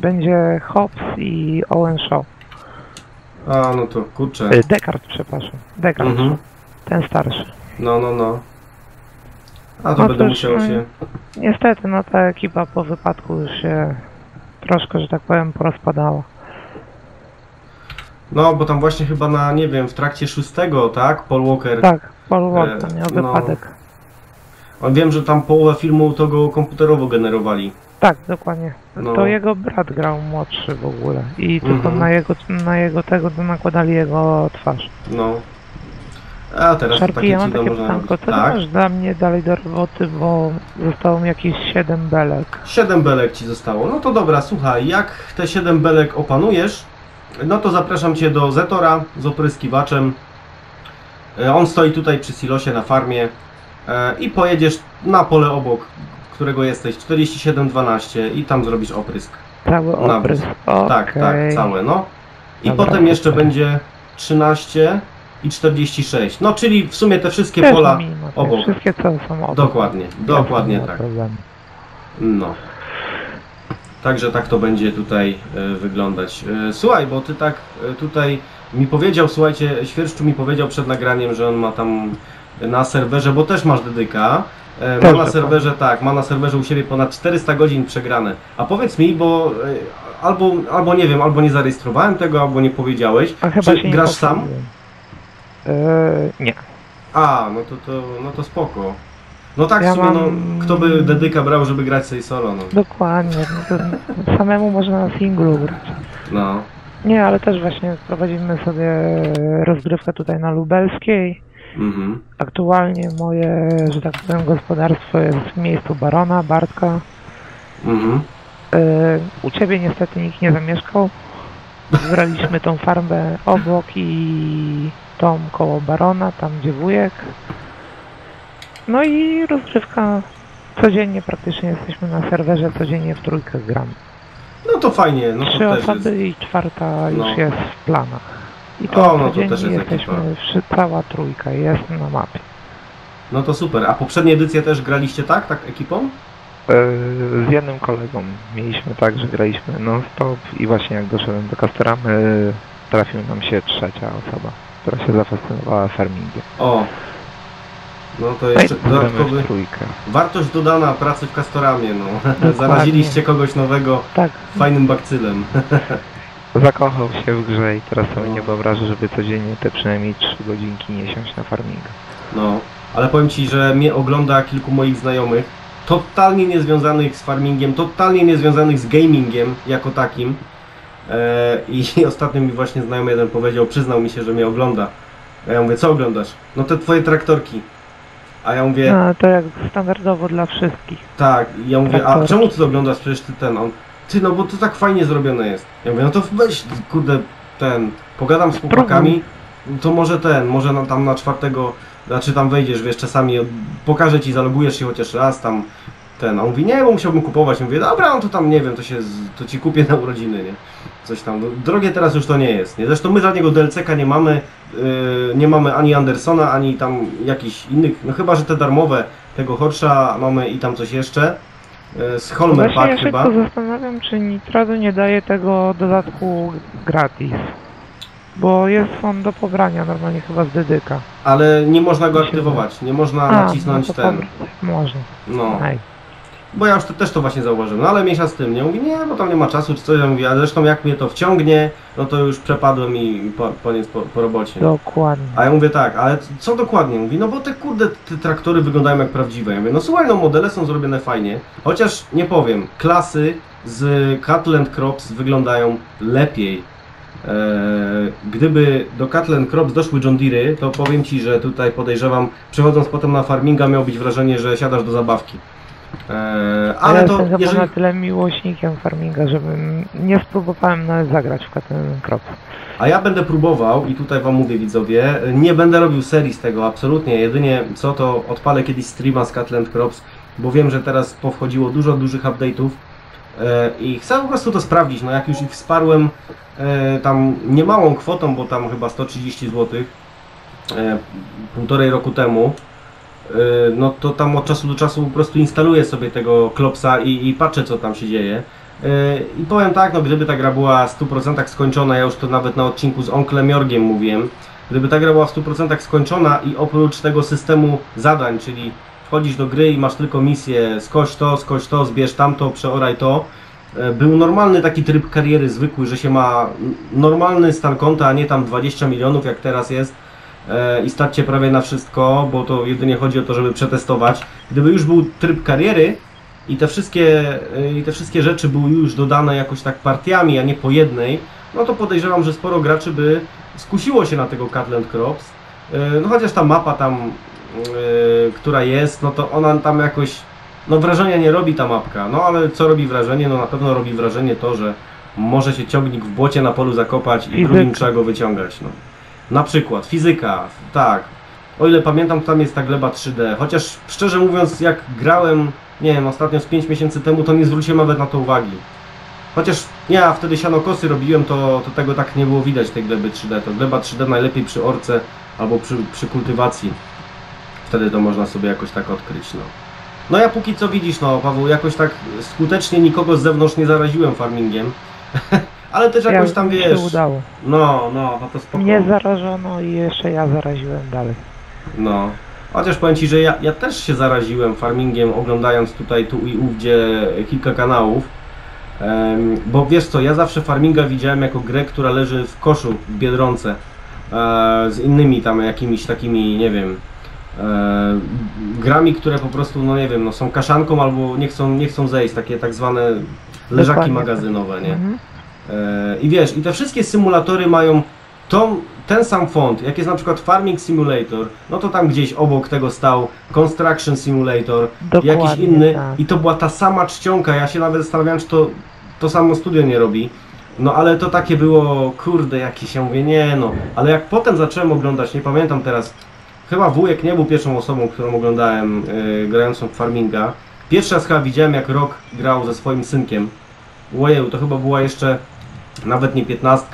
Będzie Hobbs i Owen Shaw. A, no to kurczę. Deckard, przepraszam. Deckard, ten starszy. No. A to będę musiał się... Niestety, no ta ekipa po wypadku już się troszkę, że tak powiem, porozpadała. No, bo tam właśnie chyba na, nie wiem, w trakcie 6, tak? Paul Walker. Tak, Paul Walker miał wypadek. No. Wiem, że tam połowę filmu to go komputerowo generowali. Tak, dokładnie. No. To jego brat grał młodszy w ogóle i tylko na jego tego nakładali jego twarz. No. A teraz Szarpie, takie cuda można robić. To masz dla mnie dalej do roboty, bo zostało mi jakieś 7 belek. 7 belek ci zostało. No to dobra, słuchaj, jak te 7 belek opanujesz, no to zapraszam Cię do Zetora z opryskiwaczem. On stoi tutaj przy silosie na farmie i pojedziesz na pole obok, którego jesteś, 4712 i tam zrobisz oprysk. Cały oprysk, okay. Tak, tak, całe, no. I dobra, potem jeszcze będzie 13 i 46, no czyli w sumie te wszystkie pola obok. Wszystkie co są obok. Dokładnie, dokładnie tak. No. Także tak to będzie tutaj wyglądać. Słuchaj, bo ty tak tutaj mi powiedział, słuchajcie, Świerszczu mi powiedział przed nagraniem, że on ma tam na serwerze, bo też masz dedyka, ma na serwerze, tak, ma na serwerze u siebie ponad 400 godzin przegrane. A powiedz mi, bo albo nie wiem, albo nie zarejestrowałem tego, albo nie powiedziałeś, czy grasz sam? Nie. A, no to spoko. No tak, ja w sumie, no, kto by dedyka brał, żeby grać sobie solo, no. Dokładnie, no to samemu można na singlu grać. No. Nie, ale też właśnie prowadzimy sobie rozgrywkę tutaj na Lubelskiej. Aktualnie moje, że tak powiem, gospodarstwo jest w miejscu Barona, Bartka. U Ciebie niestety nikt nie zamieszkał. Wybraliśmy tą farmę obok i tą koło Barona, tam gdzie wujek. No i rozgrzewka codziennie, praktycznie jesteśmy na serwerze, codziennie w trójkę gramy. No to fajnie, no to 3 osoby też jest... i 4 już jest w planach. I to, no to też jest jesteśmy, cała trójka jest na mapie. No to super, a poprzednie edycje też graliście tak, ekipą? Z jednym kolegą mieliśmy tak, że graliśmy non-stop i właśnie jak doszedłem do Castoramy, trafił nam się 3. osoba, która się zafascynowała farmingiem. O. No to jeszcze dodatkowy... Wartość dodana pracy w Castoramie, no. Dokładnie. Zaraziliście kogoś nowego, tak, fajnym bakcylem. Zakochał się w grze i teraz sobie nie wyobrażę, żeby codziennie te przynajmniej 3 godzinki nie siąść na farminga. No, ale powiem Ci, że mnie ogląda kilku moich znajomych, totalnie niezwiązanych z farmingiem, totalnie niezwiązanych z gamingiem jako takim. I ostatnio mi właśnie znajomy jeden powiedział, przyznał mi się, że mnie ogląda. A ja mówię, co oglądasz? No te Twoje traktorki. A ja mówię... No, to jak standardowo dla wszystkich. Tak, i ja mówię, a czemu Ty to oglądasz? Przecież Ty ten... On, Ty, no bo to tak fajnie zrobione jest. Ja mówię, no to weź, kurde, ten... Pogadam z chłopakami, to może ten, może na, tam na czwartego... Znaczy tam wejdziesz, wiesz, czasami pokażę Ci, zalogujesz się chociaż raz tam... Ten, a on mówi, nie, bo musiałbym kupować. Ja mówię, dobra, no to tam, nie wiem, to Ci kupię na urodziny, nie? Coś tam, no, drogie teraz już to nie jest, nie? Zresztą my żadnego DLC-ka nie mamy, nie mamy ani Andersona, ani tam jakichś innych, no chyba, że te darmowe, tego Horsha mamy i tam coś jeszcze, z Holmer Park chyba. Ja się zastanawiam, czy Nitrado nie daje tego dodatku gratis, bo jest on do pobrania normalnie chyba z dedyka. Ale nie można go aktywować, nie można nacisnąć no ten... Można. No. Bo ja już też to właśnie zauważyłem, no ale mniejsza z tym, nie? Mówi, nie, bo tam nie ma czasu, czy coś, ja mówię, a zresztą jak mnie to wciągnie, no to już przepadłem i koniec po robocie. Dokładnie. A ja mówię tak, ale co dokładnie? Mówi, no bo te kurde, te traktory wyglądają jak prawdziwe. Ja mówię, no słuchaj, no modele są zrobione fajnie, chociaż nie powiem, klasy z Cutland Crops wyglądają lepiej. Gdyby do Cutland Crops doszły John Deere'y, to powiem Ci, że tutaj podejrzewam, przechodząc potem na farminga, miał być wrażenie, że siadasz do zabawki. Ale ja to jestem jeżeli... na tyle miłośnikiem farminga, żebym nie spróbowałem nawet zagrać w ten krop. A ja będę próbował i tutaj Wam mówię, widzowie, nie będę robił serii z tego absolutnie, jedynie co to odpalę kiedyś streama z Cutland Crops, bo wiem, że teraz powchodziło dużo dużych update'ów i chcę po prostu to sprawdzić, no jak już ich wsparłem tam niemałą kwotą, bo tam chyba 130 zł półtorej roku temu, no to tam od czasu do czasu po prostu instaluję sobie tego Klopsa i patrzę, co tam się dzieje. I powiem tak, no gdyby ta gra była w 100% skończona, ja już to nawet na odcinku z Onklem Jorgiem mówiłem, gdyby ta gra była w 100% skończona i oprócz tego systemu zadań, czyli wchodzisz do gry i masz tylko misję, skoś to, zbierz tamto, przeoraj to, był normalny taki tryb kariery zwykły, że się ma normalny stan konta, a nie tam 20 milionów jak teraz jest, i stać się prawie na wszystko, bo to jedynie chodzi o to, żeby przetestować. Gdyby już był tryb kariery i te wszystkie rzeczy były już dodane jakoś tak partiami, a nie po jednej, no to podejrzewam, że sporo graczy by skusiło się na tego Cutland Crops. No chociaż ta mapa tam, która jest, no to ona tam jakoś, no wrażenia nie robi ta mapka, no ale co robi wrażenie? No na pewno robi wrażenie to, że może się ciągnik w błocie na polu zakopać i drugim trzeba go wyciągać, no. Na przykład fizyka, tak, o ile pamiętam, tam jest ta gleba 3D, chociaż szczerze mówiąc, jak grałem, nie wiem, ostatnio z 5 miesięcy temu, to nie zwróciłem nawet na to uwagi. Chociaż ja wtedy sianokosy robiłem, to tego tak nie było widać, tej gleby 3D. To gleba 3D najlepiej przy orce albo przy kultywacji. Wtedy to można sobie jakoś tak odkryć, no. No ja póki co widzisz, no Paweł, jakoś tak skutecznie nikogo z zewnątrz nie zaraziłem farmingiem. Ale też jakoś tam, wiesz, się udało. No, to spoko. Mnie zarażono i jeszcze ja zaraziłem dalej. No, chociaż powiem Ci, że ja też się zaraziłem farmingiem, oglądając tutaj tu i ówdzie kilka kanałów. Bo wiesz co, ja zawsze farminga widziałem jako grę, która leży w koszu w Biedronce. Z innymi tam jakimiś takimi, nie wiem, grami, które po prostu, no nie wiem, no są kaszanką albo nie chcą zejść. Takie tak zwane leżaki magazynowe, nie? Mhm. I wiesz, i te wszystkie symulatory mają ten sam font, jak jest na przykład Farming Simulator, no to tam gdzieś obok tego stał Construction Simulator, dokładnie, jakiś inny, tak. I to była ta sama czcionka, ja się nawet zastanawiałem, czy to samo studio nie robi, no ale to takie było, kurde, jakieś, ja mówię, nie no, ale jak potem zacząłem oglądać, nie pamiętam teraz, chyba wujek nie był pierwszą osobą, którą oglądałem grającą w Farminga, pierwszy raz chyba widziałem, jak Rock grał ze swoim synkiem, ojeju, to chyba była jeszcze nawet nie 15.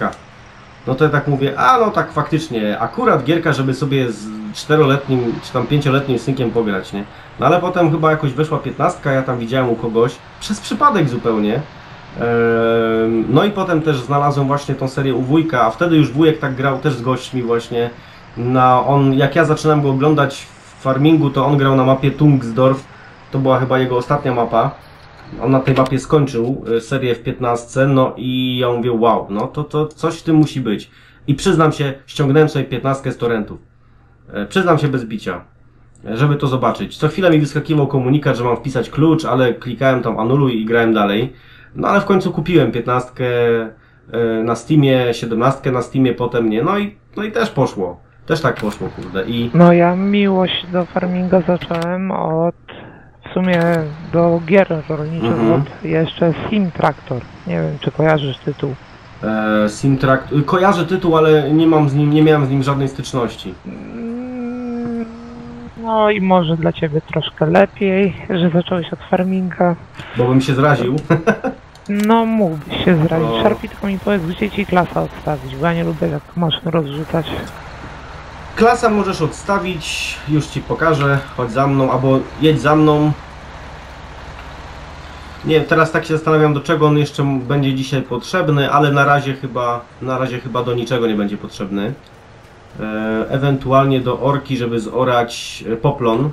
No to ja tak mówię, a no tak faktycznie, akurat gierka, żeby sobie z 4-letnim czy tam 5-letnim synkiem pograć, nie? No ale potem chyba jakoś weszła 15, ja tam widziałem u kogoś, przez przypadek zupełnie. No i potem też znalazłem właśnie tą serię u wujka, a wtedy już wujek tak grał też z gośćmi właśnie. No on, jak ja zaczynałem go oglądać farmingu to on grał na mapie Tungsdorf, to była chyba jego ostatnia mapa. On na tej mapie skończył serię w 15, no i ja mówię, wow, no to coś w tym musi być. I przyznam się, ściągnąłem sobie 15 z torrentów. Przyznam się bez bicia, żeby to zobaczyć. Co chwilę mi wyskakiwał komunikat, że mam wpisać klucz, ale klikałem tam anuluj i grałem dalej. No ale w końcu kupiłem 15 na Steamie, 17 na Steamie, potem nie, no i też poszło. Też tak poszło, kurde. I... No ja miłość do farminga zacząłem od... W sumie do gier rolniczych od jeszcze Sim Traktor. Nie wiem, czy kojarzysz tytuł? Sim Traktor... Kojarzę tytuł, ale nie mam z nim, nie miałem z nim żadnej styczności. No i może dla ciebie troszkę lepiej, że zacząłeś od farminga. Bo bym się zraził. No mógłbyś się zrazić. No. Szarpie, tylko mi powiedz, gdzie ci klasa odstawić, bo ja nie lubię, jak masz rozrzucać. Klasa możesz odstawić, już ci pokażę, chodź za mną, albo jedź za mną. Nie, teraz tak się zastanawiam, do czego on jeszcze będzie dzisiaj potrzebny, ale na razie chyba do niczego nie będzie potrzebny. Ewentualnie do orki, żeby zorać poplon.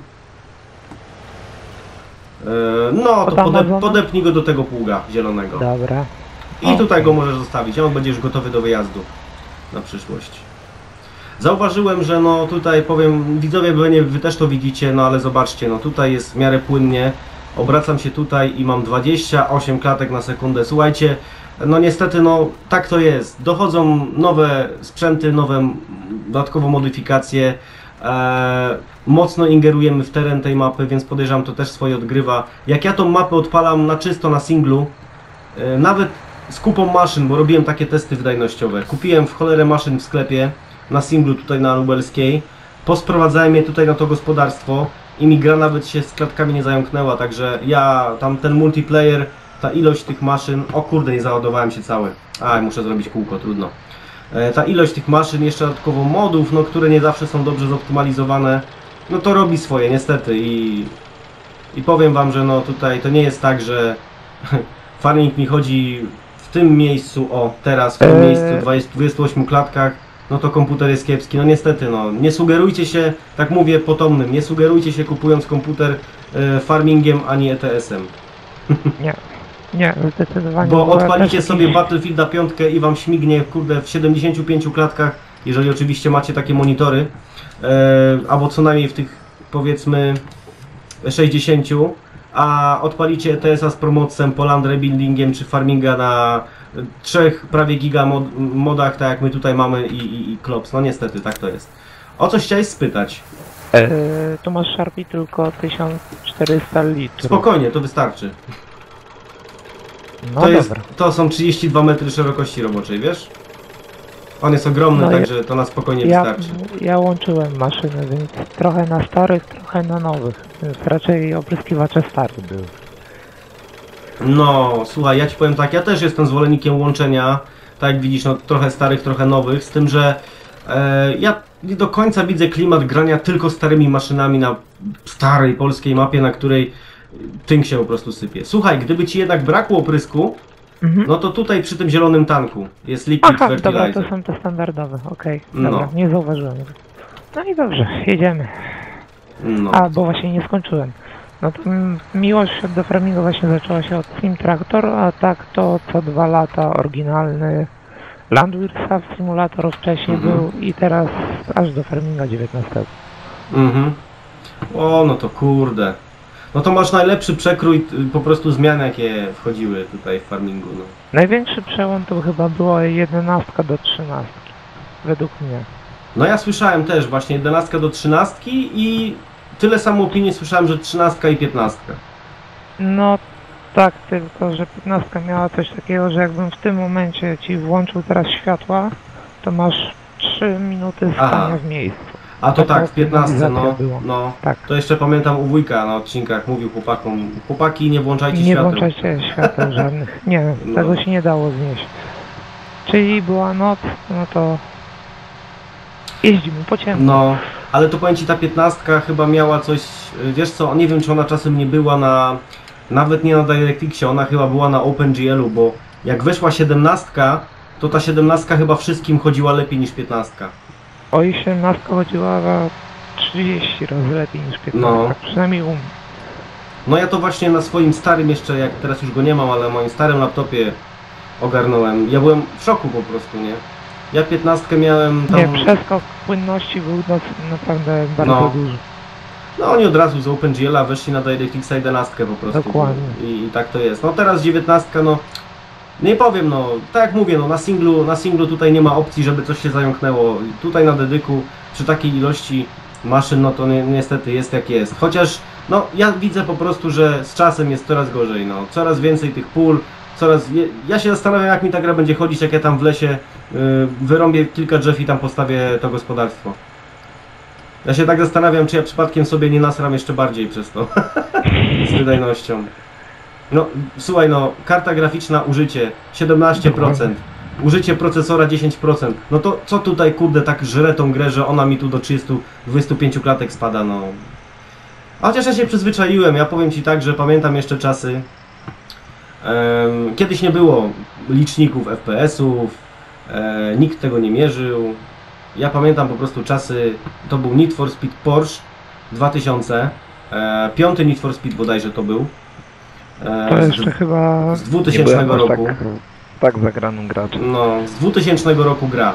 No, to podepnij go do tego pługa zielonego. Dobra. I tutaj go możesz zostawić, a on będzie już gotowy do wyjazdu na przyszłość. Zauważyłem, że no tutaj powiem, widzowie, pewnie wy też to widzicie, no ale zobaczcie, no tutaj jest w miarę płynnie. Obracam się tutaj i mam 28 klatek na sekundę. Słuchajcie, no niestety, no tak to jest. Dochodzą nowe sprzęty, nowe dodatkowo modyfikacje. Mocno ingerujemy w teren tej mapy, więc podejrzewam, to też swoje odgrywa. Jak ja tą mapę odpalam na czysto, na singlu, nawet z kupą maszyn, bo robiłem takie testy wydajnościowe. Kupiłem w cholerę maszyn w sklepie, na singlu tutaj na Lubelskiej. Posprowadzałem je tutaj na to gospodarstwo i mi gra nawet się z klatkami nie zająknęła, także ja tam ten multiplayer, ta ilość tych maszyn, o kurde, nie załadowałem się cały. Aj, muszę zrobić kółko, trudno. Ta ilość tych maszyn, jeszcze dodatkowo modów, no które nie zawsze są dobrze zoptymalizowane, no to robi swoje niestety i powiem wam, że no tutaj to nie jest tak, że farming mi chodzi w tym miejscu, o teraz w tym miejscu, 28 klatkach, no to komputer jest kiepski, no niestety, no nie sugerujcie się, tak mówię potomnym, nie sugerujcie się kupując komputer farmingiem ani ETS-em. Nie, nie, zdecydowanie. Bo odpalicie sobie Battlefielda 5 i wam śmignie, kurde, w 75 klatkach, jeżeli oczywiście macie takie monitory, albo co najmniej w tych, powiedzmy, 60, a odpalicie ETS-a z promocem, Poland Rebuildingiem czy farminga na 3 prawie giga modach, tak jak my tutaj mamy i klops. No niestety, tak to jest. O coś chciałeś spytać? Tu masz Szarpie tylko 1400 litrów. Spokojnie, to wystarczy. No to, jest, to są 32 metry szerokości roboczej, wiesz? On jest ogromny, no także to na spokojnie wystarczy. Ja łączyłem maszyny, więc trochę na starych, trochę na nowych. Więc raczej opryskiwacze starych były. No, słuchaj, ja ci powiem tak, ja też jestem zwolennikiem łączenia, tak jak widzisz, no trochę starych, trochę nowych, z tym, że ja nie do końca widzę klimat grania tylko starymi maszynami na starej polskiej mapie, na której tynk się po prostu sypie. Słuchaj, gdyby ci jednak brakło oprysku, no to tutaj przy tym zielonym tanku jest liquid fertilizer. Dobra, to są te standardowe, okej, dobra, nie zauważyłem. No i dobrze, jedziemy. No. A, bo właśnie nie skończyłem. No to miłość do farmingu właśnie zaczęła się od Sim Traktor, a tak to co 2 lata oryginalny Landwirtschaft Simulator wcześniej był i teraz aż do farminga 19. O, no to kurde. No to masz najlepszy przekrój po prostu zmian, jakie wchodziły tutaj w farmingu. No. Największy przełom to chyba była 11 do 13, według mnie. No ja słyszałem też właśnie 11 do 13 i tyle samo opinii słyszałem, że 13 i 15. No tak, tylko że 15 miała coś takiego, że jakbym w tym momencie ci włączył teraz światła, to masz 3 minuty stania w miejscu. A to tak, w 15, no tak. To jeszcze pamiętam u wujka na odcinkach mówił chłopakom, chłopaki, nie włączajcie świateł. Nie włączajcie świateł żadnych, nie, tego się nie dało znieść. Czyli była noc, no to jeździmy po ciemku. No, ale to powiem ci, ta 15 chyba miała coś, wiesz co, nie wiem, czy ona czasem nie była na, nawet nie na DirectXie, ona chyba była na OpenGL-u, bo jak wyszła 17, to ta 17 chyba wszystkim chodziła lepiej niż 15. O i 17 chodziła 30 razy lepiej niż 15, no. Przynajmniej u mnie. No ja to właśnie na swoim starym jeszcze, jak teraz już go nie mam, ale na moim starym laptopie ogarnąłem. Ja byłem w szoku po prostu, nie? Ja 15 miałem tam... Nie, przeskok płynności był naprawdę bardzo duży. No oni od razu z OpenGL-a weszli na DirectX 11 po prostu. Dokładnie. I tak to jest. No teraz 19, no... Nie powiem, no, tak jak mówię, no na singlu tutaj nie ma opcji, żeby coś się zająknęło. Tutaj na dedyku przy takiej ilości maszyn, no to niestety jest jak jest. Chociaż, no, ja widzę po prostu, że z czasem jest coraz gorzej, no. Coraz więcej tych pól, coraz... Ja się zastanawiam, jak mi ta gra będzie chodzić, jak ja tam w lesie wyrąbię kilka drzew i tam postawię to gospodarstwo. Ja się tak zastanawiam, czy ja przypadkiem sobie nie nasram jeszcze bardziej przez to. Z wydajnością. No, słuchaj, no, karta graficzna, użycie 17%, użycie procesora 10%, no to co tutaj, kurde, tak żre tą grę, że ona mi tu do 30-25 klatek spada, no. A chociaż ja się przyzwyczaiłem, ja powiem ci tak, że pamiętam jeszcze czasy, kiedyś nie było liczników FPS-ów, nikt tego nie mierzył, ja pamiętam po prostu czasy, to był Need for Speed Porsche 2000, piąty Need for Speed bodajże to był. To jeszcze chyba... Z 2000 roku. Tak zagranym graczem. No, z 2000 roku gra.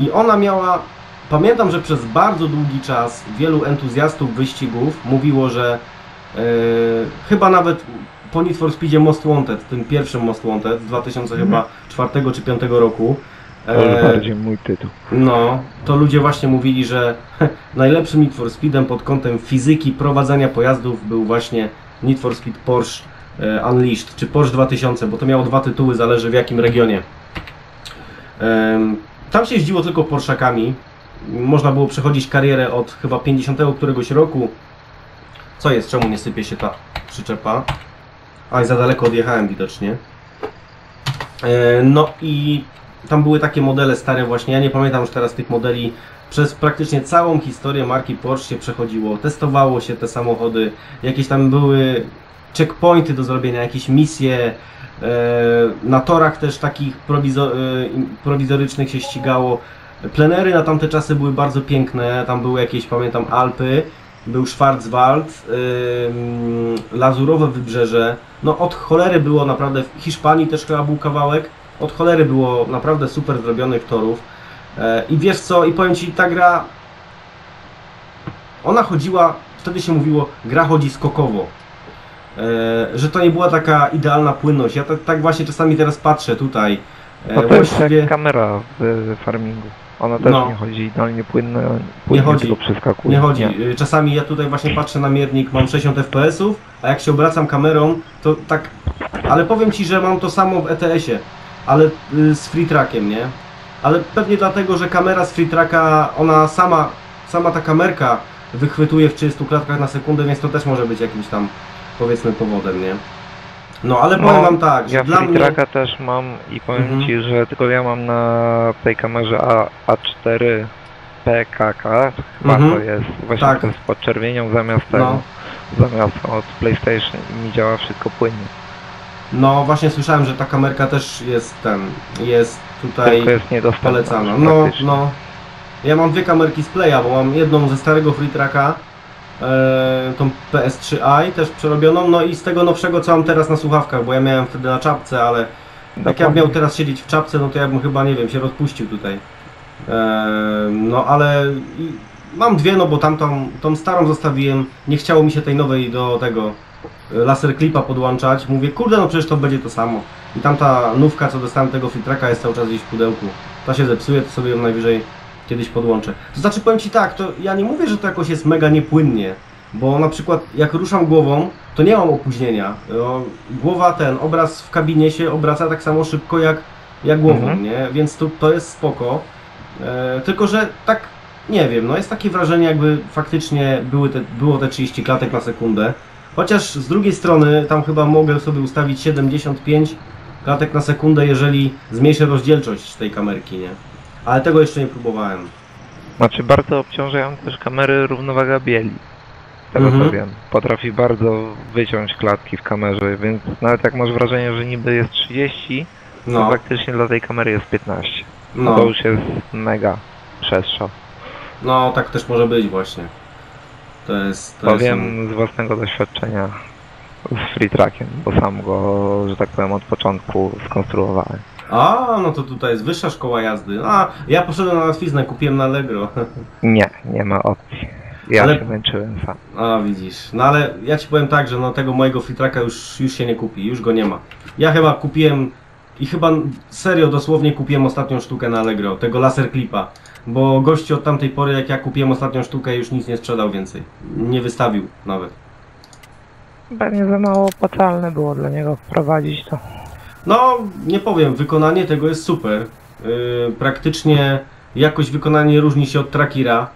I ona miała... Pamiętam, że przez bardzo długi czas wielu entuzjastów wyścigów mówiło, że... chyba nawet po Need for Speedzie Most Wanted, tym pierwszym Most Wanted z 2004 czy 2005 roku. Bardziej mój tytuł. No, to ludzie właśnie mówili, że najlepszym Need for Speedem pod kątem fizyki prowadzenia pojazdów był właśnie Need for Speed Porsche Unleashed, czy Porsche 2000, bo to miało dwa tytuły, zależy w jakim regionie. Tam się jeździło tylko Porszakami, można było przechodzić karierę od chyba 50 któregoś roku. Co jest, czemu nie sypie się ta przyczepa? Aj, za daleko odjechałem widocznie. No i... Tam były takie modele stare właśnie, ja nie pamiętam już teraz tych modeli. Przez praktycznie całą historię marki Porsche się przechodziło, testowało się te samochody, jakieś tam były checkpointy do zrobienia, jakieś misje. Na torach też takich prowizorycznych się ścigało. Plenery na tamte czasy były bardzo piękne, tam były jakieś, pamiętam, Alpy, był Schwarzwald, lazurowe wybrzeże. No od cholery było naprawdę, w Hiszpanii też chyba był kawałek. Od cholery było naprawdę super zrobionych torów. I wiesz co, i powiem ci, ta gra... Ona chodziła, wtedy się mówiło, gra chodzi skokowo. Że to nie była taka idealna płynność. Ja tak właśnie czasami teraz patrzę tutaj. To właściwie... jest jak kamera w farmingu. Ona też nie chodzi idealnie płynnie, tylko przeskakuje. Nie chodzi. Nie. Czasami ja tutaj właśnie patrzę na miernik, mam 60 FPS-ów, a jak się obracam kamerą, to tak... Ale powiem ci, że mam to samo w ETS-ie. Ale z Freetrackiem, nie? Ale pewnie dlatego, że kamera z Freetracka, ona sama ta kamerka wychwytuje w 30 klatkach na sekundę, więc to też może być jakimś tam, powiedzmy, powodem, nie? No, ale powiem wam tak, że ja dla Freetracka mnie... też mam i powiem ci, że tylko ja mam na tej kamerze A4 PKK, chyba to jest właśnie tak. Z podczerwienią zamiast tego, zamiast od PlayStation i mi działa wszystko płynnie. No właśnie słyszałem, że ta kamerka też jest jest tutaj polecana. No, no. Ja mam dwie kamerki z Playa, bo mam jedną ze starego Freetracka, tą PS3i też przerobioną, no i z tego nowszego, co mam teraz na słuchawkach, bo ja miałem wtedy na czapce, ale jak ja miał teraz siedzieć w czapce, no to ja bym chyba, nie wiem, się rozpuścił tutaj. No ale mam dwie, no bo tą starą zostawiłem, nie chciało mi się tej nowej do tego... laser klipa podłączać, mówię, kurde, no przecież to będzie to samo. I tamta nówka, co dostałem tego Freetracka, jest cały czas gdzieś w pudełku. Ta się zepsuje, to sobie ją najwyżej kiedyś podłączę. To znaczy, powiem ci tak, to ja nie mówię, że to jakoś jest mega niepłynnie, bo na przykład jak ruszam głową, to nie mam opóźnienia. Głowa, obraz w kabinie się obraca tak samo szybko jak głową, nie? Więc to jest spoko. Tylko że tak, nie wiem, no jest takie wrażenie, jakby faktycznie było te 30 klatek na sekundę. Chociaż z drugiej strony, tam chyba mogę sobie ustawić 75 klatek na sekundę, jeżeli zmniejszę rozdzielczość tej kamerki, nie? Ale tego jeszcze nie próbowałem. Znaczy bardzo obciążają też kamery równowaga bieli. Tego to wiem. Potrafi bardzo wyciąć klatki w kamerze, więc nawet jak masz wrażenie, że niby jest 30, to faktycznie dla tej kamery jest 15. No to już jest mega przestrzał. No, tak też może być właśnie. To jest... Powiem z własnego doświadczenia z Freetrackiem, bo sam go, że tak powiem, od początku skonstruowałem. A, no to tutaj jest wyższa szkoła jazdy. A, ja poszedłem na łatwiznę, kupiłem na Allegro. Nie, nie ma opcji. Ja ale... się męczyłem sam. A, widzisz. No ale ja ci powiem tak, że no, tego mojego Freetracka już się nie kupi, już go nie ma. Ja chyba kupiłem... I chyba serio, dosłownie kupiłem ostatnią sztukę na Allegro, tego laser clipa. Bo gościu od tamtej pory, jak ja kupiłem ostatnią sztukę, już nic nie sprzedał więcej. Nie wystawił nawet. Pewnie za mało opłacalne było dla niego wprowadzić to. No, nie powiem, wykonanie tego jest super. Praktycznie jakość wykonania różni się od Trackera.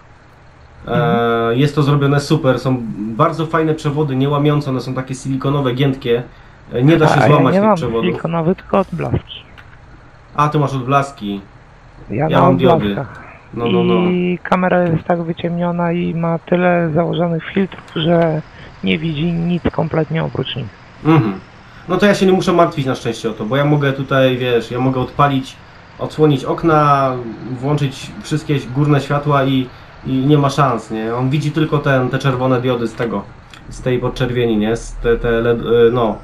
Jest to zrobione super, są bardzo fajne przewody, nie łamiące, one są takie silikonowe, giętkie. Nie da się złamać tych przewodów. Ja nie mam silikonowy, tylko odblaski. A, ty masz odblaski. Ja mam diody. No, no, no. I kamera jest tak wyciemniona i ma tyle założonych filtrów, że nie widzi nic kompletnie oprócz nich. Mhm. No to ja się nie muszę martwić na szczęście o to, bo ja mogę tutaj, wiesz, ja mogę odpalić, odsłonić okna, włączyć wszystkie górne światła i nie ma szans, nie? On widzi tylko te czerwone diody z tego, z tej podczerwieni, nie? Z te LED, no...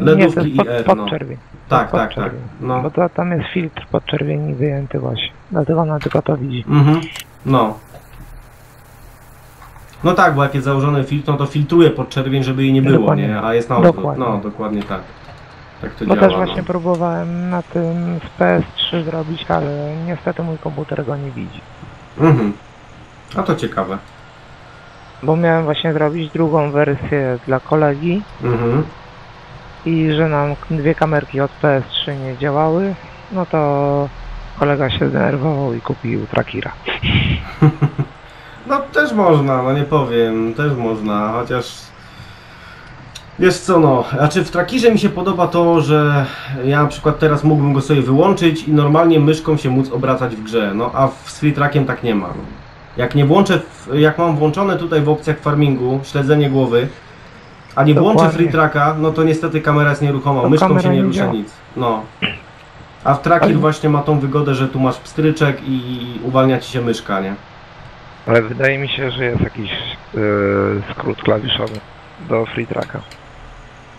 Ledówki nie, to podczerwień. No. Tak, tak, tak. No. Bo to, tam jest filtr podczerwieni wyjęty właśnie. Dlatego ona tylko to widzi. Mhm. No. No tak, bo jak jest założony filtr, no to filtruje podczerwień, żeby jej nie było, dokładnie. Nie? A jest na odwrót. Dokładnie. No, dokładnie tak. Tak to bo działa. Bo też właśnie no. Próbowałem na tym z PS3 zrobić, ale niestety mój komputer go nie widzi. Mhm. A to ciekawe. Bo miałem właśnie zrobić drugą wersję dla kolegi i że nam dwie kamerki od PS3 nie działały, no to kolega się zdenerwował i kupił Trackera. No też można, no nie powiem, też można, chociaż... Wiesz co, no, znaczy w Trackerze mi się podoba to, że ja na przykład teraz mógłbym go sobie wyłączyć i normalnie myszką się móc obracać w grze, no a z Freetrackiem tak nie ma. Jak nie włączę, jak mam włączone tutaj w opcjach farmingu, śledzenie głowy, a nie włączę Freetracka, no to niestety kamera jest nieruchoma, to myszką się nie rusza nic. No. A w Tracker właśnie ma tą wygodę, że tu masz pstryczek i uwalnia ci się myszka, nie? Ale wydaje mi się, że jest jakiś skrót klawiszowy do Freetracka.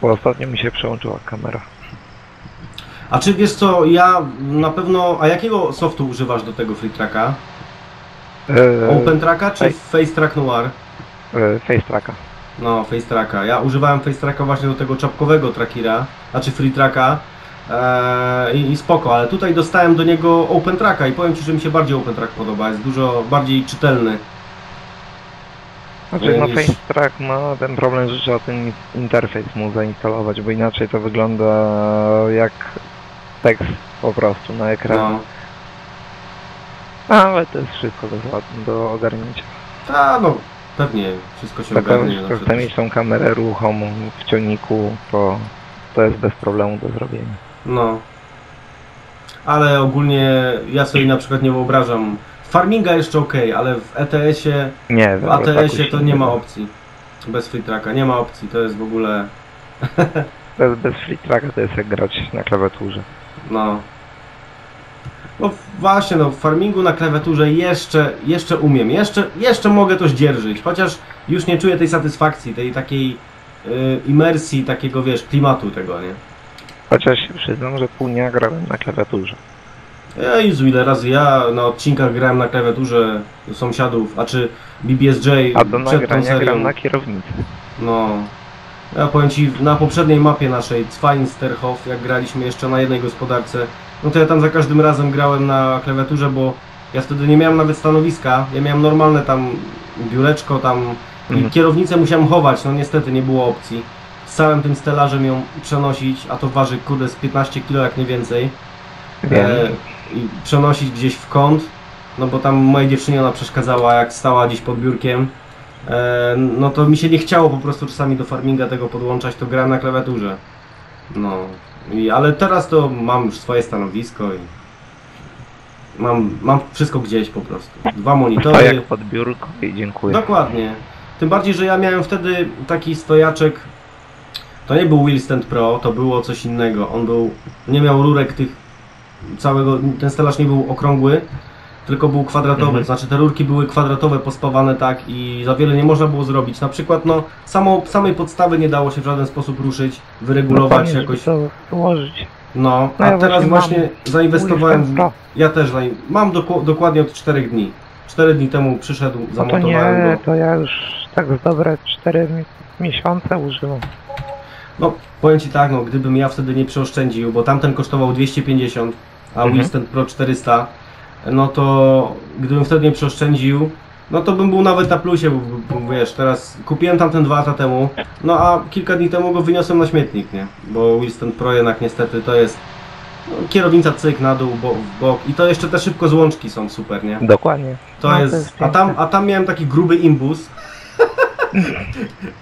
Bo ostatnio mi się przełączyła kamera. A czy wiesz co, ja na pewno... A jakiego softu używasz do tego Freetracka? OpenTracka czy FaceTrack Noir? FaceTracka. No, FaceTracka. Ja używałem FaceTracka właśnie do tego czapkowego Trackera, znaczy Freetracka i spoko, ale tutaj dostałem do niego OpenTracka i powiem ci, że mi się bardziej OpenTrack podoba, jest dużo bardziej czytelny. Znaczy, no FaceTrack ma ten problem, że trzeba ten interfejs mu zainstalować, bo inaczej to wygląda jak tekst po prostu na ekranie. No. Ale to jest wszystko do ogarnięcia. A no, pewnie wszystko się ogarnie. Jak chcę mieć tą kamerę ruchomą w ciągniku, to jest bez problemu do zrobienia. No. Ale ogólnie ja sobie na przykład nie wyobrażam. Farminga jeszcze ok, ale w ETS-ie. Nie, w ATS-ie to nie ma opcji. Bez Freetracka nie ma opcji, to jest w ogóle. Bez Freetracka to jest jak grać na klawiaturze. No. No właśnie, no w farmingu na klawiaturze jeszcze umiem, jeszcze mogę to zdzierżyć, chociaż już nie czuję tej satysfakcji, tej takiej imersji, takiego wiesz, klimatu tego, nie? Chociaż się przyznam, że pół dnia grałem na klawiaturze. Jezu, ile razy ja na odcinkach grałem na klawiaturze sąsiadów, a czy BBSJ a do nagrania gram na kierownicy. No, ja powiem ci, na poprzedniej mapie naszej, Zweinsterhof, jak graliśmy jeszcze na jednej gospodarce, no to ja tam za każdym razem grałem na klawiaturze, bo ja wtedy nie miałem nawet stanowiska, ja miałem normalne tam biureczko tam i kierownicę musiałem chować, no niestety nie było opcji. Z całym tym stelażem ją przenosić, a to waży kurde z 15 kg jak nie więcej. I przenosić gdzieś w kąt, no bo tam mojej dziewczynie ona przeszkadzała, jak stała gdzieś pod biurkiem. No to mi się nie chciało po prostu czasami do farminga tego podłączać, to grałem na klawiaturze. No. Ale teraz to mam już swoje stanowisko i mam wszystko gdzieś po prostu. Dwa monitory. A jak pod biurko i dziękuję. Dokładnie. Tym bardziej, że ja miałem wtedy taki stojaczek, to nie był Wheelstand Pro, to było coś innego. On był, nie miał rurek tych, całego, ten stelaż nie był okrągły, tylko był kwadratowy, znaczy te rurki były kwadratowe, pospawane tak i za wiele nie można było zrobić. Na przykład no, samej podstawy nie dało się w żaden sposób ruszyć, wyregulować no, jakoś. No, a ja teraz właśnie zainwestowałem, ja też mam dokładnie od 4 dni. 4 dni temu przyszedł, zamontowałem go. To ja już tak z dobre 4 miesiące używam. No, powiem Ci tak, no, gdybym ja wtedy nie przeoszczędził, bo tamten kosztował 250, a Winston Pro 400, no to gdybym wtedy nie przeoszczędził, no to bym był nawet na plusie, bo wiesz, teraz kupiłem tamten 2 lata temu, no a kilka dni temu go wyniosłem na śmietnik, nie? Bo Winston Pro jednak niestety to jest no, kierownica cyk na dół, w bok i to jeszcze te szybko złączki są super, nie? Dokładnie. To no, jest, a tam miałem taki gruby imbus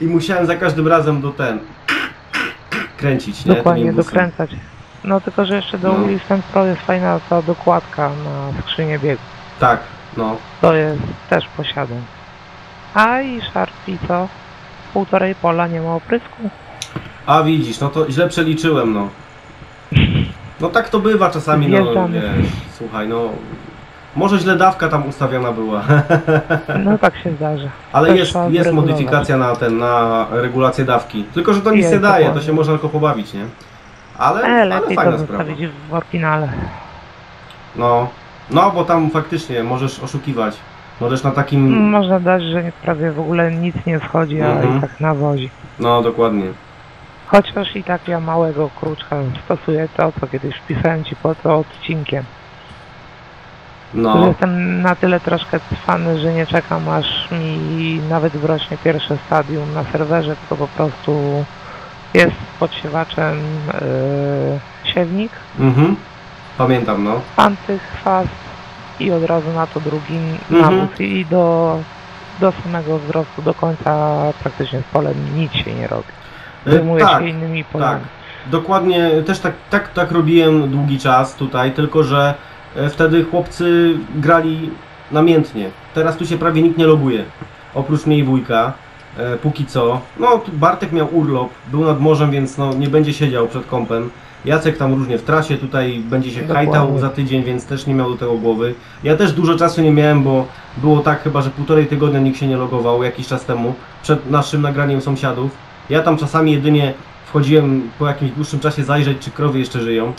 i musiałem za każdym razem do kręcić, nie? Dokładnie, dokręcać. No tylko, że jeszcze do Winston Pro jest fajna ta dokładka na skrzynię biegu. Tak. No. To jest, też posiadam. A i Szarpie to 1,5 pola nie ma oprysku. A widzisz, no to źle przeliczyłem, no. No tak to bywa czasami, no wiesz, słuchaj, no. Może źle dawka tam ustawiona była. No tak się zdarza. Ale też jest modyfikacja na regulację dawki. Tylko, że to nic nie daje, to się można tylko pobawić, nie? Ale fajna to sprawa. W oryginale. No. No, bo tam faktycznie możesz oszukiwać. Możesz na takim... Można dać, że prawie w ogóle nic nie wchodzi, ale i tak nawozi. No, dokładnie. Chociaż i tak ja małego kruczka stosuję to, co kiedyś wpisałem Ci po to odcinkiem. No. Jestem na tyle troszkę cwany, że nie czekam, aż mi nawet wrośnie pierwsze stadium na serwerze, tylko po prostu jest podsiewaczem siewnik. Pamiętam, no. Antychwast i od razu na to drugi nawóz i do samego wzrostu, do końca praktycznie w pole nic się nie robi. Zajmuję się innymi polami. Tak, dokładnie, też tak robiłem długi czas tutaj, tylko że wtedy chłopcy grali namiętnie. Teraz tu się prawie nikt nie loguje, oprócz mnie i wujka, póki co. No, Bartek miał urlop, był nad morzem, więc no, nie będzie siedział przed kompem. Jacek tam różnie w trasie, tutaj będzie się hajtał za tydzień, więc też nie miał do tego głowy. Ja też dużo czasu nie miałem, bo było tak chyba, że 1,5 tygodnia nikt się nie logował jakiś czas temu, przed naszym nagraniem sąsiadów. Ja tam czasami jedynie wchodziłem po jakimś dłuższym czasie zajrzeć, czy krowy jeszcze żyją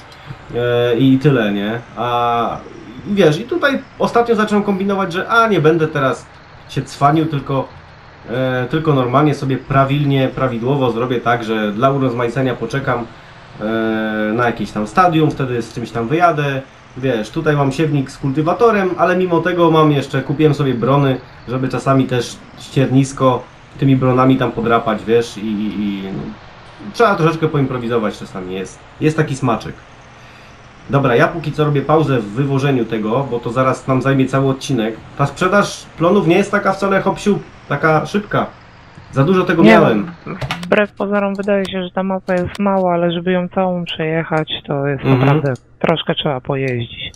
i tyle, nie? A wiesz, i tutaj ostatnio zacząłem kombinować, że nie będę teraz się cwanił, tylko normalnie sobie prawidłowo zrobię tak, że dla urozmaicenia poczekam na jakieś tam stadium, wtedy z czymś tam wyjadę, wiesz, tutaj mam siewnik z kultywatorem, ale mimo tego mam jeszcze, kupiłem sobie brony, żeby czasami też ściernisko tymi bronami tam podrapać, wiesz, i no, trzeba troszeczkę poimprowizować czasami, jest taki smaczek. Dobra, ja póki co robię pauzę w wywożeniu tego, bo to zaraz nam zajmie cały odcinek. Ta sprzedaż plonów nie jest taka wcale hop-siup, taka szybka. Za dużo tego miałem. Wbrew pozorom wydaje się, że ta mapa jest mała, ale żeby ją całą przejechać, to jest naprawdę troszkę trzeba pojeździć.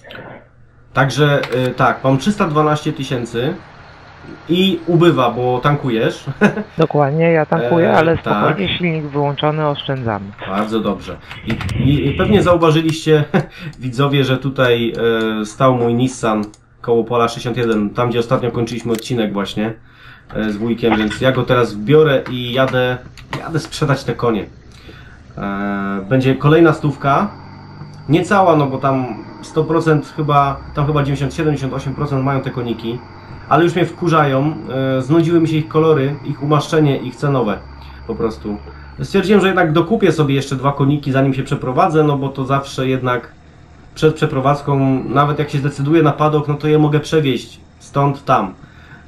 Także tak, mam 312 000 i ubywa, bo tankujesz. Dokładnie, ja tankuję, ale spokojnie silnik wyłączony, oszczędzamy. Bardzo dobrze. I pewnie zauważyliście, widzowie, że tutaj stał mój Nissan koło pola 61, tam gdzie ostatnio kończyliśmy odcinek właśnie z wujkiem, więc ja go teraz biorę i jadę sprzedać te konie. Będzie kolejna 100, niecała, no bo tam 100% chyba, tam chyba 97-98% mają te koniki, ale już mnie wkurzają, znudziły mi się ich kolory, ich umaszczenie, ich cenowe po prostu. Stwierdziłem, że jednak dokupię sobie jeszcze 2 koniki, zanim się przeprowadzę, no bo to zawsze jednak przed przeprowadzką, nawet jak się zdecyduję na padok, no to je mogę przewieźć stąd tam.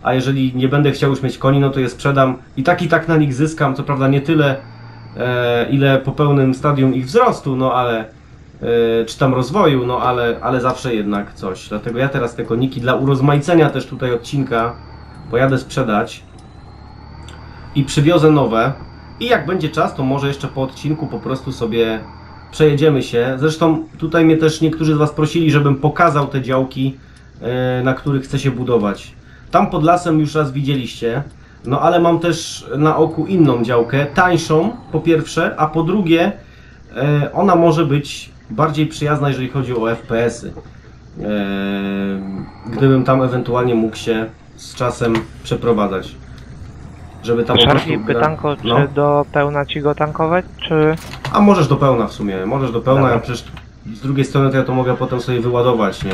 A jeżeli nie będę chciał już mieć koni, no to je sprzedam i tak na nich zyskam, co prawda nie tyle, ile po pełnym stadium ich wzrostu, no ale czy tam rozwoju, no ale zawsze jednak coś. Dlatego ja teraz te koniki dla urozmaicenia też tutaj odcinka pojadę sprzedać i przywiozę nowe i jak będzie czas, to może jeszcze po odcinku po prostu sobie przejedziemy się. Zresztą tutaj mnie też niektórzy z Was prosili, żebym pokazał te działki, na których chcę się budować. Tam pod lasem już raz widzieliście, no ale mam też na oku inną działkę, tańszą po pierwsze, a po drugie ona może być bardziej przyjazna, jeżeli chodzi o FPS-y. gdybym tam ewentualnie mógł się z czasem przeprowadzać. Żeby tam Szarpie, pytanko, no. Czy do pełna ci go tankować, czy... A możesz do pełna w sumie, możesz do pełna, ja przecież z drugiej strony to ja to mogę potem sobie wyładować, nie?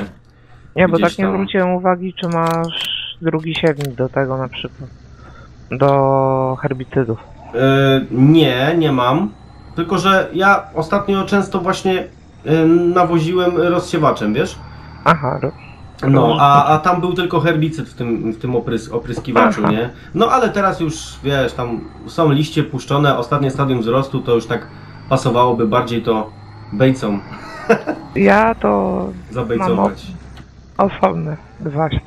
Nie, bo tak nie zwróciłem uwagi, czy masz drugi siewnik do tego na przykład, do herbicydów. Nie, nie mam, tylko że ja ostatnio często właśnie nawoziłem rozsiewaczem, wiesz? Aha, no, a tam był tylko herbicyd w tym opryskiwaczu, aha, nie? No ale teraz już, wiesz, tam są liście puszczone, ostatnie stadium wzrostu, to już tak pasowałoby bardziej to bejcom. Ja to zabejcować. Osobne właśnie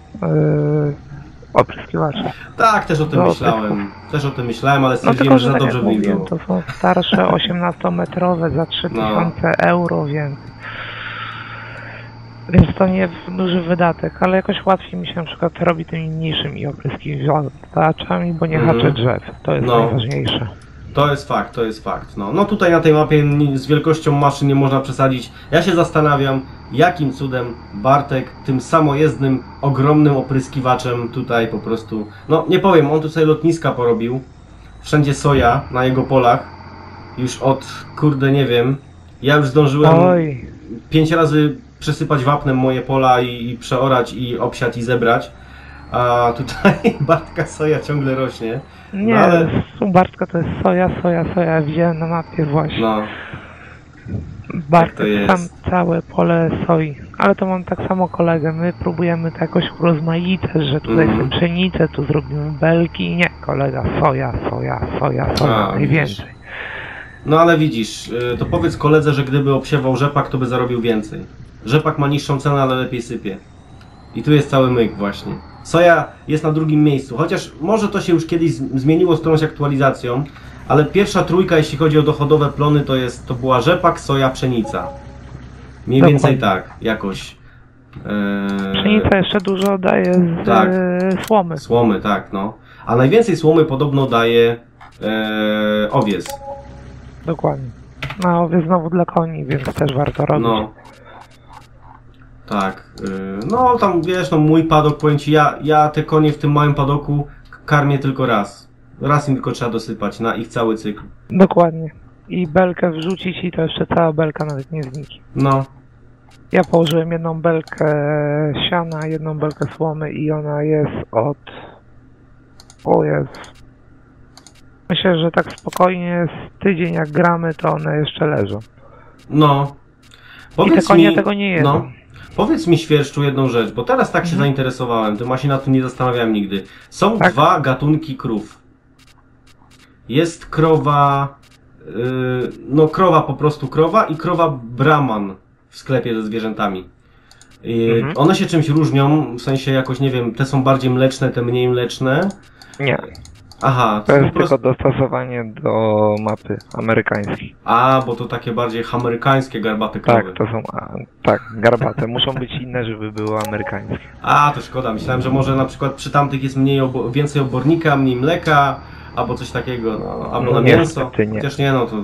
opryskiwacze. Tak, też o tym myślałem. Też o tym myślałem, ale stwierdziłem, no, że za dobrze by mi było. To są starsze 18-metrowe za 3000 euro, więc to nie jest duży wydatek, ale jakoś łatwiej mi się na przykład robi tymi mniejszymi opryskiwaczami, bo nie haczę drzew. To jest najważniejsze. To jest fakt, to jest fakt. No tutaj na tej mapie z wielkością maszyn nie można przesadzić. Ja się zastanawiam, jakim cudem Bartek tym samojezdnym, ogromnym opryskiwaczem tutaj po prostu... No nie powiem, on tu sobie lotniska porobił. Wszędzie soja na jego polach. Już od, kurde, nie wiem. Ja już zdążyłem 5 razy przesypać wapnem moje pola i przeorać, i obsiać, i zebrać. A tutaj Bartka soja ciągle rośnie. Nie, no, ale... u Bartka to jest soja, widziałem na mapie właśnie. No. Bartek sam całe pole soi, ale to mam tak samo kolegę, my próbujemy to jakoś urozmaicać, że tutaj są pszenice, tu zrobimy belki, nie, kolega soja, najwięcej. No ale widzisz, to powiedz koledze, że gdyby obsiewał rzepak, to by zarobił więcej. Rzepak ma niższą cenę, ale lepiej sypie. I tu jest cały myk właśnie. Soja jest na drugim miejscu, chociaż może to się już kiedyś zmieniło z którąś aktualizacją, ale pierwsza trójka, jeśli chodzi o dochodowe plony, to była rzepak, soja, pszenica. Mniej więcej tak, jakoś. Pszenica jeszcze dużo daje z słomy. Słomy, tak, no. A najwięcej słomy podobno daje owies. Dokładnie. No, owies znowu dla koni, więc też warto robić. No. Tak, no tam wiesz, no mój padok, powiem ci, ja te konie w tym małym padoku karmię tylko raz. Raz im tylko trzeba dosypać na ich cały cykl. Dokładnie. I belkę wrzucić i to jeszcze cała belka nawet nie zniknie. No. Ja położyłem jedną belkę siana, jedną belkę słomy i ona jest od... Myślę, że tak spokojnie z tydzień jak gramy, to one jeszcze leżą. No. Powiedz i te konie mi... tego nie jedzą. No. Powiedz mi, Świerszczu, jedną rzecz, bo teraz tak się zainteresowałem, to ja się nad tym nie zastanawiałem nigdy. Są dwa gatunki krów. Jest krowa, no krowa po prostu krowa i krowa Brahman w sklepie ze zwierzętami. One się czymś różnią, w sensie jakoś, nie wiem, te są bardziej mleczne, te mniej mleczne. Nie. Aha, to jest tylko dostosowanie do mapy amerykańskiej. A, bo to takie bardziej amerykańskie garbate krowy. Tak, to są, garbate. Muszą być inne, żeby były amerykańskie. A, to szkoda. Myślałem, że może na przykład przy tamtych jest mniej więcej obornika, mniej mleka, albo coś takiego, no, albo na mięso. Nie. Chociaż nie, no to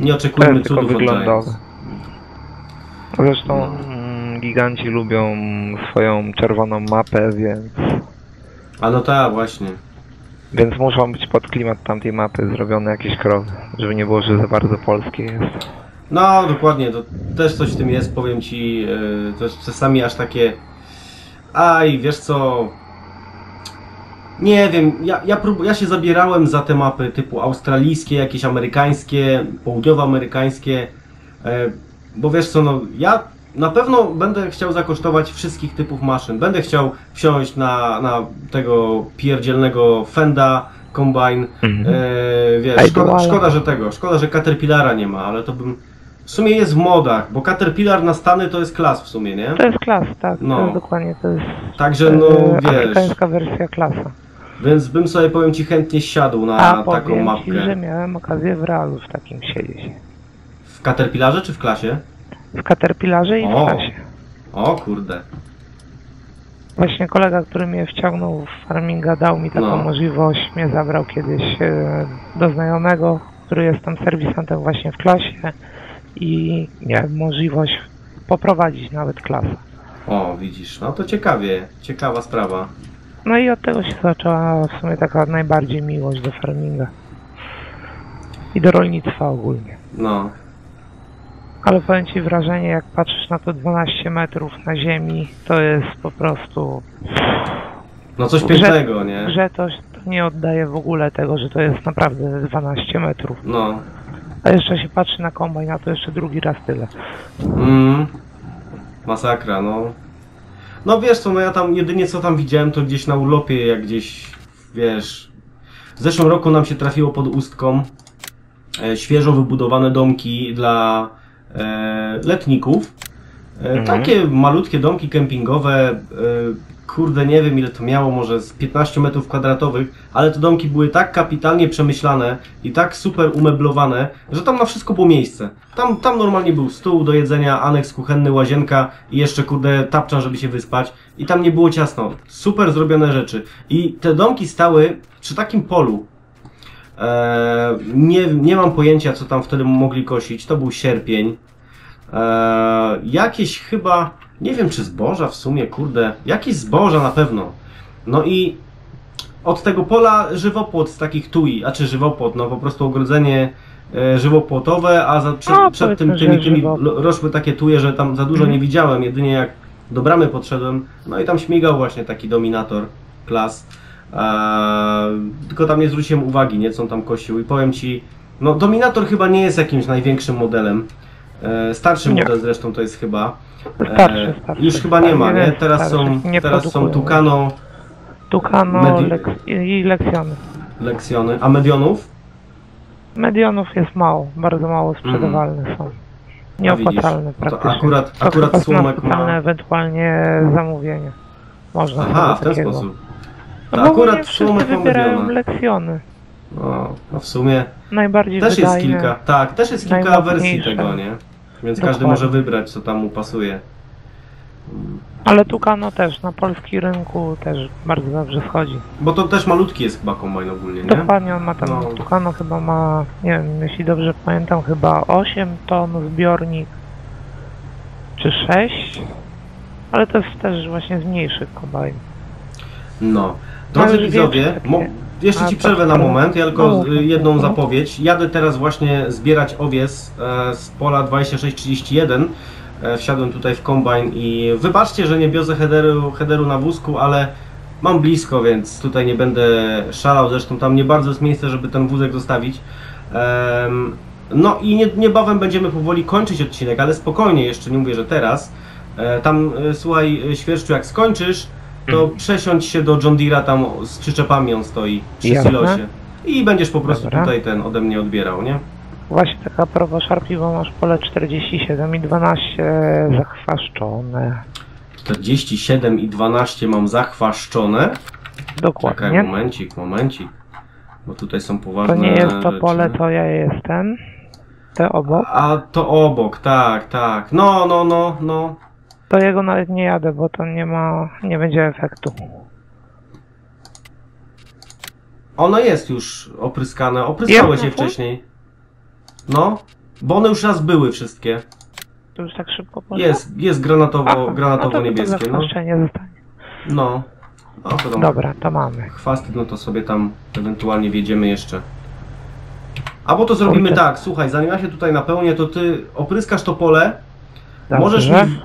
nie oczekujmy cudów od Giants. Zresztą giganci lubią swoją czerwoną mapę, więc... A no tak, właśnie. Więc muszą być pod klimat tamtej mapy zrobione jakieś krowy, żeby nie było, że za bardzo polskie jest. No, dokładnie, to też coś w tym jest, powiem ci, to jest czasami aż takie... Aj, wiesz co... Nie wiem, ja się zabierałem za te mapy typu australijskie, jakieś amerykańskie, południowoamerykańskie, bo wiesz co, no, ja na pewno będę chciał zakosztować wszystkich typów maszyn. Będę chciał wsiąść na tego pierdzielnego Fenda, Combine. Wiesz, szkoda, że Caterpillara nie ma, ale to bym... W sumie jest w modach, bo Caterpillar na Stany to jest klas w sumie, nie? To jest klas, tak. No. To jest dokładnie, to jest... Także, no, wiesz... Amerykańska wersja klasa. Więc bym sobie, powiem ci, chętnie siadł na taką mapkę. Powiem ci, że miałem okazję w realu w takim siedzieć. W Caterpillarze czy w klasie? W Caterpillarze i w klasie. O kurde. Właśnie kolega, który mnie wciągnął w farminga, dał mi taką możliwość, mnie zabrał kiedyś do znajomego, który jest tam serwisantem właśnie w klasie i miałem możliwość poprowadzić nawet klasę. O, widzisz, no to ciekawie, ciekawa sprawa. No i od tego się zaczęła w sumie taka najbardziej miłość do farminga. I do rolnictwa ogólnie. No. Ale powiem ci, wrażenie, jak patrzysz na to 12 metrów na ziemi, to jest po prostu... No coś pięknego, nie? Że to nie oddaje w ogóle tego, że to jest naprawdę 12 metrów. No. A jeszcze się patrzy na kombajn, a to jeszcze drugi raz tyle. Masakra, no. No wiesz co, no ja tam jedynie co tam widziałem, to gdzieś na urlopie, jak gdzieś, wiesz... W zeszłym roku nam się trafiło pod Ustką świeżo wybudowane domki dla letników. Takie malutkie domki kempingowe, kurde nie wiem ile to miało, może z 15 metrów kwadratowych, ale te domki były tak kapitalnie przemyślane i tak super umeblowane, że tam na wszystko było miejsce. Tam normalnie był stół do jedzenia, aneks kuchenny, łazienka i jeszcze kurde tapczan, żeby się wyspać i tam nie było ciasno. Super zrobione rzeczy. I te domki stały przy takim polu. Nie mam pojęcia, co tam wtedy mogli kosić. To był sierpień. Jakieś chyba, nie wiem czy zboża w sumie, kurde. Jakieś zboża na pewno. No i od tego pola żywopłot z takich tui, a czy żywopłot, no po prostu ogrodzenie żywopłotowe, a przed tymi rosły takie tuje, że tam za dużo nie widziałem, jedynie jak do bramy podszedłem. No i tam śmigał właśnie taki Dominator klas. Tylko tam nie zwróciłem uwagi, nie, co on tam kosił i powiem ci, no Dominator chyba nie jest jakimś największym modelem, starszy model zresztą to jest chyba, starszy, już chyba nie ma, nie? Teraz są Tucano i Lexiony. Lexiony, a Medionów? Medionów jest mało, bardzo mało sprzedawalne są. Nieopłacalne praktycznie. To akurat Słomek ma... ewentualnie zamówienie. Można. Aha, w ten sposób. No akurat wszyscy wybierają Lexiony. No w sumie najbardziej też jest kilka, tak, też jest kilka wersji tego, nie? Więc każdy może wybrać, co tam mu pasuje. Ale Tucano też, na polskim rynku też bardzo dobrze schodzi. Bo to też malutki jest chyba kombajn ogólnie, nie? Dokładnie, on ma tam, no. Tucano chyba ma, nie wiem, jeśli dobrze pamiętam, chyba 8 ton zbiornik, czy 6? Ale to jest też właśnie z mniejszych kombajn. No. Drodzy widzowie, jeszcze ci przerwę na moment, ja tylko jedną zapowiedź. Jadę teraz właśnie zbierać owies z pola 2631. Wsiadłem tutaj w kombajn i wybaczcie, że nie wiozę headeru na wózku, ale mam blisko, więc tutaj nie będę szalał. Zresztą tam nie bardzo jest miejsce, żeby ten wózek zostawić. No i niebawem będziemy powoli kończyć odcinek, ale spokojnie, jeszcze nie mówię, że teraz. Tam, słuchaj, Świerszczu, jak skończysz, to przesiądź się do John Deere'a, tam z przyczepami on stoi, przy silosie. I będziesz po prostu tutaj ten ode mnie odbierał, nie? Właśnie taka prowa Szarpie, bo masz pole 47 i 12 zachwaszczone. 47 i 12 mam zachwaszczone? Dokładnie. Czekaj, momencik. Bo tutaj są poważne rzeczy. To nie jest to pole, to ja jestem. Te obok. A to obok, tak. No. To jego nawet nie jadę, bo to nie będzie efektu. Ono jest już opryskane, opryskałeś je wcześniej. No, bo one już raz były wszystkie. To już tak szybko poszło? Jest granatowo-niebieskie. No, to tam. Dobra, to mamy. Chwasty, no to sobie tam ewentualnie wjedziemy jeszcze. A bo to zrobimy tak, słuchaj, zanim ja się tutaj napełnię, to ty opryskasz to pole.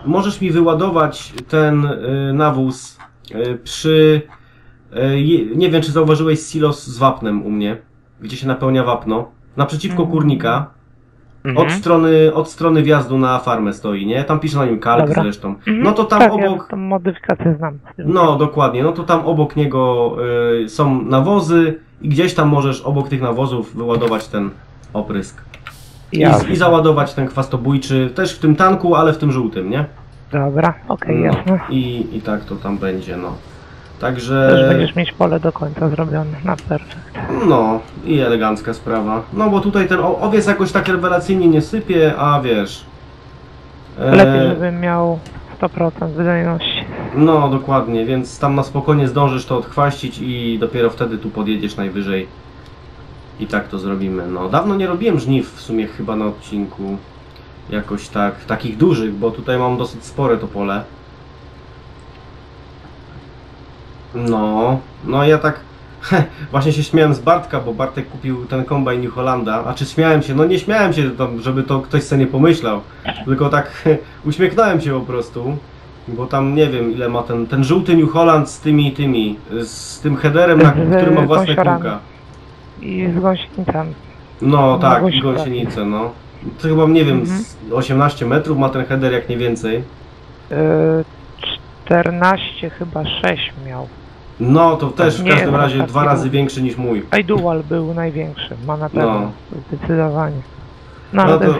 Możesz mi wyładować ten nawóz przy... nie wiem, czy zauważyłeś silos z wapnem u mnie, gdzie się napełnia wapno. Naprzeciwko kurnika, od strony wjazdu na farmę stoi, nie? Tam pisze na nim kalk zresztą. No to tam obok... Ja modyfikację znam. No, dokładnie. No to tam obok niego są nawozy i gdzieś tam możesz obok tych nawozów wyładować ten oprysk. I załadować ten chwastobójczy też w tym tanku, ale w tym żółtym, nie? Dobra, okej, jasne. I tak to tam będzie, no. Także... Też będziesz mieć pole do końca zrobione, na perfekt. No, i elegancka sprawa. No bo tutaj ten owiec jakoś tak rewelacyjnie nie sypie, a wiesz... Lepiej, żebym miał 100% wydajności. No, dokładnie, więc tam na spokojnie zdążysz to odchwaścić i dopiero wtedy tu podjedziesz najwyżej. I tak to zrobimy. No, dawno nie robiłem żniw w sumie chyba na odcinku jakoś tak, takich dużych, bo tutaj mam dosyć spore to pole. No, no ja tak właśnie się śmiałem z Bartka, bo Bartek kupił ten kombajn New Hollanda. A czy śmiałem się? No nie śmiałem się, żeby to ktoś sobie nie pomyślał. Tylko tak uśmiechnąłem się po prostu. Bo tam nie wiem ile ma ten żółty New Holland z tymi, z tym headerem, który ma własne kółka. I z gąsienicami. No tak, i gąsienice, no. To chyba, nie wiem, 18 metrów ma ten header, jak nie więcej. 14 chyba, 6 miał. No to też w każdym razie dwa razy większy niż mój. I dual był największy, ma na pewno, no. Zdecydowanie. No, no to jest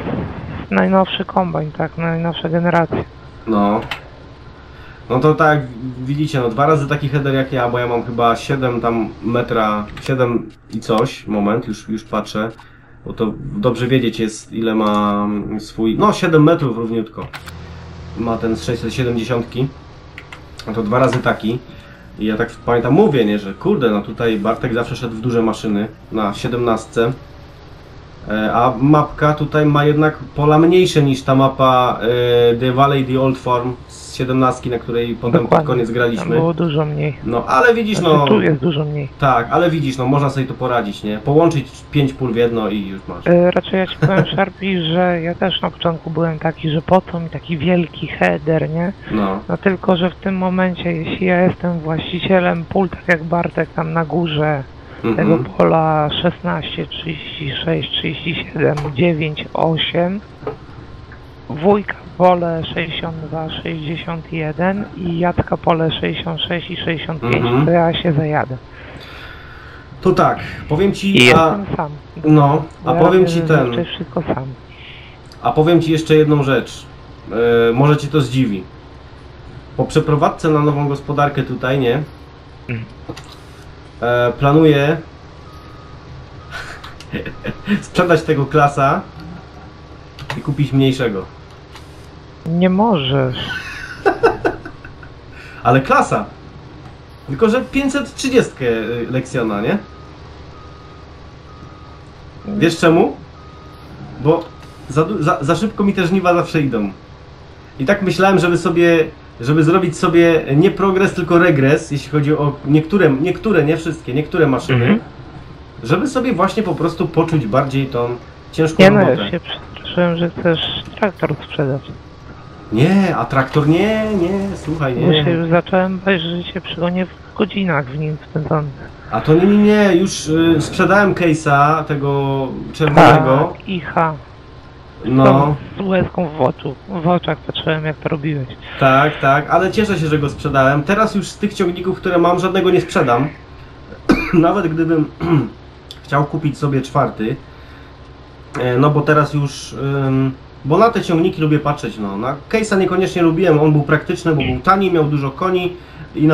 najnowszy kombajn, tak, najnowsza generacja. No. No to tak, widzicie, no dwa razy taki header jak ja, bo ja mam chyba 7 tam metra, 7 i coś, moment, już patrzę, bo to dobrze wiedzieć jest ile ma swój, no 7 metrów równiutko, ma ten z 670, no to dwa razy taki. I ja tak pamiętam, mówię, nie, że kurde, no tutaj Bartek zawsze szedł w duże maszyny, na 17, a mapka tutaj ma jednak pola mniejsze niż ta mapa The Valley, The Old Farm z 17, na której potem pod koniec graliśmy. Tam było dużo mniej. No ale widzisz, no... Tu jest dużo mniej. Tak, ale widzisz, no można sobie to poradzić, nie? Połączyć 5 pól w jedno i już masz. Raczej ja ci powiem, Szarpi, że ja też na początku byłem taki, że po co mi taki wielki header, nie? No. No tylko, że w tym momencie, jeśli ja jestem właścicielem pól, tak jak Bartek tam na górze, tego pola 16, 36, 37, 9, 8, wujka pole 62, 61 i Jacka pole 66 i 65, to ja się zajadę. To tak, powiem ci... I jestem sam. No, a ja powiem ci wszystko sam. A powiem ci jeszcze jedną rzecz, może cię to zdziwi. Po przeprowadzce na nową gospodarkę tutaj, nie? Planuję sprzedać tego klasa i kupić mniejszego. Nie możesz. Ale klasa. Tylko, że 530 Lexiona, nie? Wiesz czemu? Bo za szybko mi te żniwa zawsze idą. I tak myślałem, żeby zrobić sobie nie progres, tylko regres, jeśli chodzi o niektóre, nie wszystkie, niektóre maszyny, żeby sobie właśnie po prostu poczuć bardziej tą ciężką robotę. Ja nawet się przestraszyłem, że chcesz traktor sprzedać. Nie, a traktor nie, słuchaj, nie. Ja się już zacząłem bać, że się przygonię w godzinach w nim spędzonych. A to nie, już sprzedałem case'a tego czerwonego. Tak, IH. No. Z łezką w oczach patrzyłem, jak to robiłeś. Tak, ale cieszę się, że go sprzedałem. Teraz już z tych ciągników, które mam, żadnego nie sprzedam. Nawet gdybym chciał kupić sobie czwarty. No bo teraz już... Bo na te ciągniki lubię patrzeć, no. Na Case'a niekoniecznie lubiłem, on był praktyczny, bo był tani, miał dużo koni i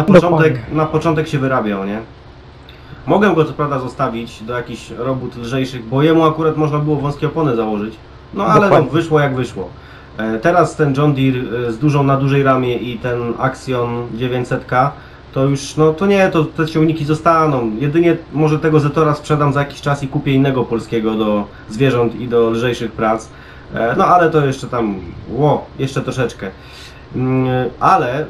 na początek się wyrabiał, nie? Mogę go co prawda zostawić do jakichś robót lżejszych, bo jemu akurat można było wąskie opony założyć. No ale no, wyszło jak wyszło. Teraz ten John Deere z na dużej ramie i ten Axion 900K to już, no to nie, to te ciągniki zostaną. Jedynie może tego Zetora sprzedam za jakiś czas i kupię innego polskiego do zwierząt i do lżejszych prac. No ale to jeszcze tam, jeszcze troszeczkę. Ale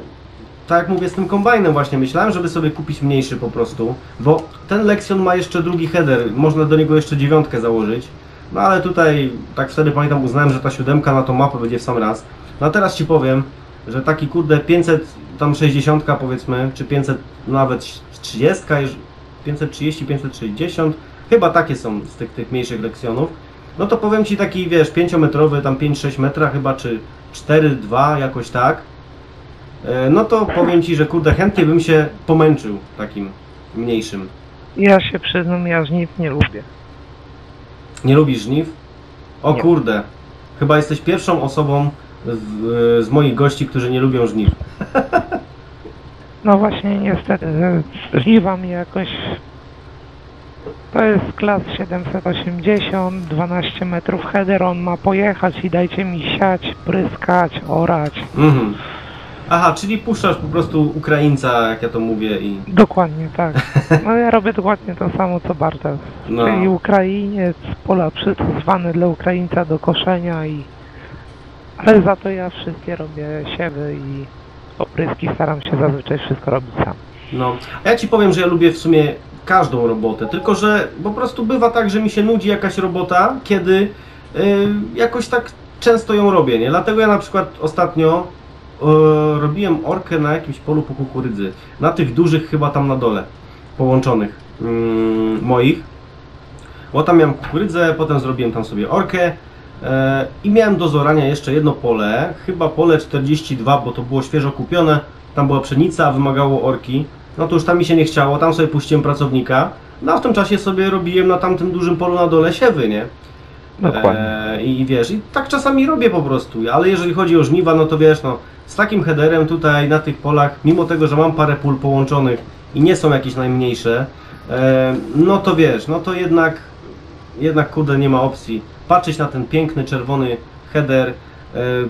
tak jak mówię, z tym kombajnem właśnie myślałem, żeby sobie kupić mniejszy po prostu, bo ten Lexion ma jeszcze drugi header, można do niego jeszcze 9 założyć. No ale tutaj, tak wtedy pamiętam, uznałem, że ta 7 na tą mapę będzie w sam raz. No a teraz ci powiem, że taki kurde 560 powiedzmy, czy 500 nawet 30, 530, 560, chyba takie są z tych mniejszych Lexionów. No to powiem ci taki, wiesz, 5-metrowy, tam 5-6 metra chyba, czy 4-2 jakoś tak. No to powiem ci, że kurde chętnie bym się pomęczył takim mniejszym. Ja się przyznam, ja żniw nie lubię. Nie lubisz żniw? O nie. Kurde, chyba jesteś pierwszą osobą z moich gości, którzy nie lubią żniw. No właśnie, niestety, żniwa mi jakoś... To jest klas 780, 12 metrów header, on ma pojechać i dajcie mi siać, pryskać, orać. Aha, czyli puszczasz po prostu Ukraińca, jak ja to mówię i... Dokładnie, tak. No ja robię dokładnie to samo, co Bartek. No. Czyli Ukrainiec, pola przystosowany dla Ukraińca do koszenia i... Ale za to ja wszystkie robię siewy i opryski, staram się zazwyczaj wszystko robić sam. No, a ja ci powiem, że ja lubię w sumie każdą robotę, tylko że po prostu bywa tak, że mi się nudzi jakaś robota, kiedy jakoś tak często ją robię, nie? Dlatego ja na przykład ostatnio robiłem orkę na jakimś polu po kukurydzy, na tych dużych chyba tam na dole, połączonych moich, bo tam miałem kukurydzę, potem zrobiłem tam sobie orkę i miałem do zorania jeszcze jedno pole, chyba pole 42, bo to było świeżo kupione, tam była pszenica, a wymagało orki, no to już tam mi się nie chciało, tam sobie puściłem pracownika, no a w tym czasie sobie robiłem na tamtym dużym polu na dole siewy, nie? Dokładnie. I wiesz, i tak czasami robię po prostu, ale jeżeli chodzi o żniwa, no to wiesz, no z takim headerem tutaj na tych polach, mimo tego, że mam parę pól połączonych i nie są jakieś najmniejsze, no to wiesz, no to jednak kurde nie ma opcji patrzeć na ten piękny czerwony header,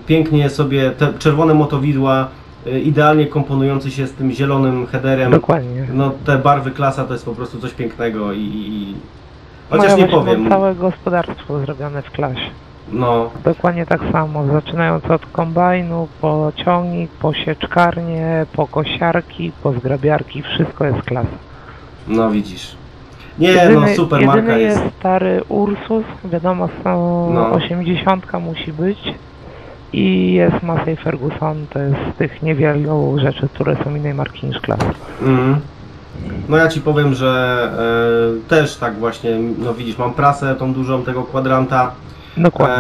pięknie sobie te czerwone motowidła, idealnie komponujący się z tym zielonym headerem. Dokładnie. No te barwy klasa to jest po prostu coś pięknego i... Chociaż nie powiem. Całe gospodarstwo zrobione w klasie. No. Dokładnie tak samo, zaczynając od kombajnu, po ciągnik, po sieczkarnię, po kosiarki, po zgrabiarki, wszystko jest klasa. No widzisz. Nie, jedyny, no super marka jest. Jest stary Ursus, wiadomo, są no. 80 musi być. I jest Massey Ferguson, to jest z tych niewielu rzeczy, które są innej marki niż klasa. Mm. No ja ci powiem, że też tak właśnie, no widzisz, mam prasę tą dużą tego kwadrant. Dokładnie.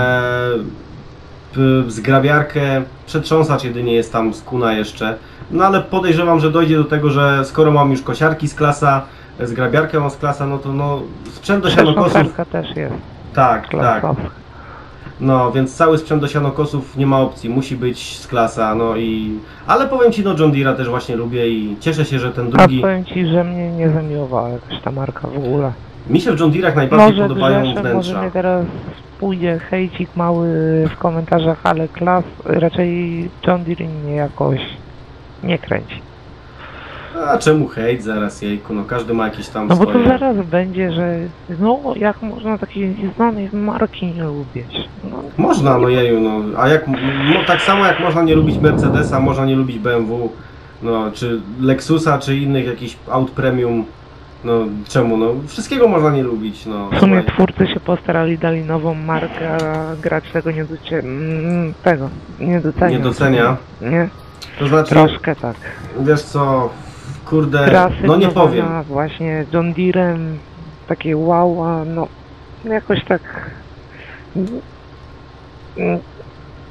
Zgrabiarkę, przetrząsacz jedynie jest tam z Kuna jeszcze, no ale podejrzewam, że dojdzie do tego, że skoro mam już kosiarki z klasa, zgrabiarkę mam z klasa, no to no sprzęt do sianokosów... też jest. Tak, klasowy. Tak. No, więc cały sprzęt do sianokosów nie ma opcji, musi być z klasa, no i... Ale powiem ci, no John Deere'a też właśnie lubię i cieszę się, że ten drugi... A powiem ci, że mnie nie zamiłowała jakaś ta marka w ogóle. Mi się w John Deere'ach najbardziej może podobają grzeszę, wnętrza. Może mnie teraz pójdzie hejcik mały w komentarzach, ale klas... Raczej John Deere mnie jakoś nie kręci. A czemu hejt zaraz, jejku, no każdy ma jakieś tam... No bo to zaraz będzie, że no jak można takiej znanej marki nie lubić? No. Można, no jeju, no a jak, no tak samo jak można nie lubić Mercedesa, można nie lubić BMW, no czy Lexusa, czy innych jakichś aut premium, no czemu, no wszystkiego można nie lubić, no. W sumie twórcy się postarali, dali nową markę, a gracz tego nie docenia. Nie docenia? Nie? To znaczy... Troszkę tak. Wiesz co... Kurde, trasy, no nie powiem. Właśnie z John Deere'em, takie wow, no jakoś tak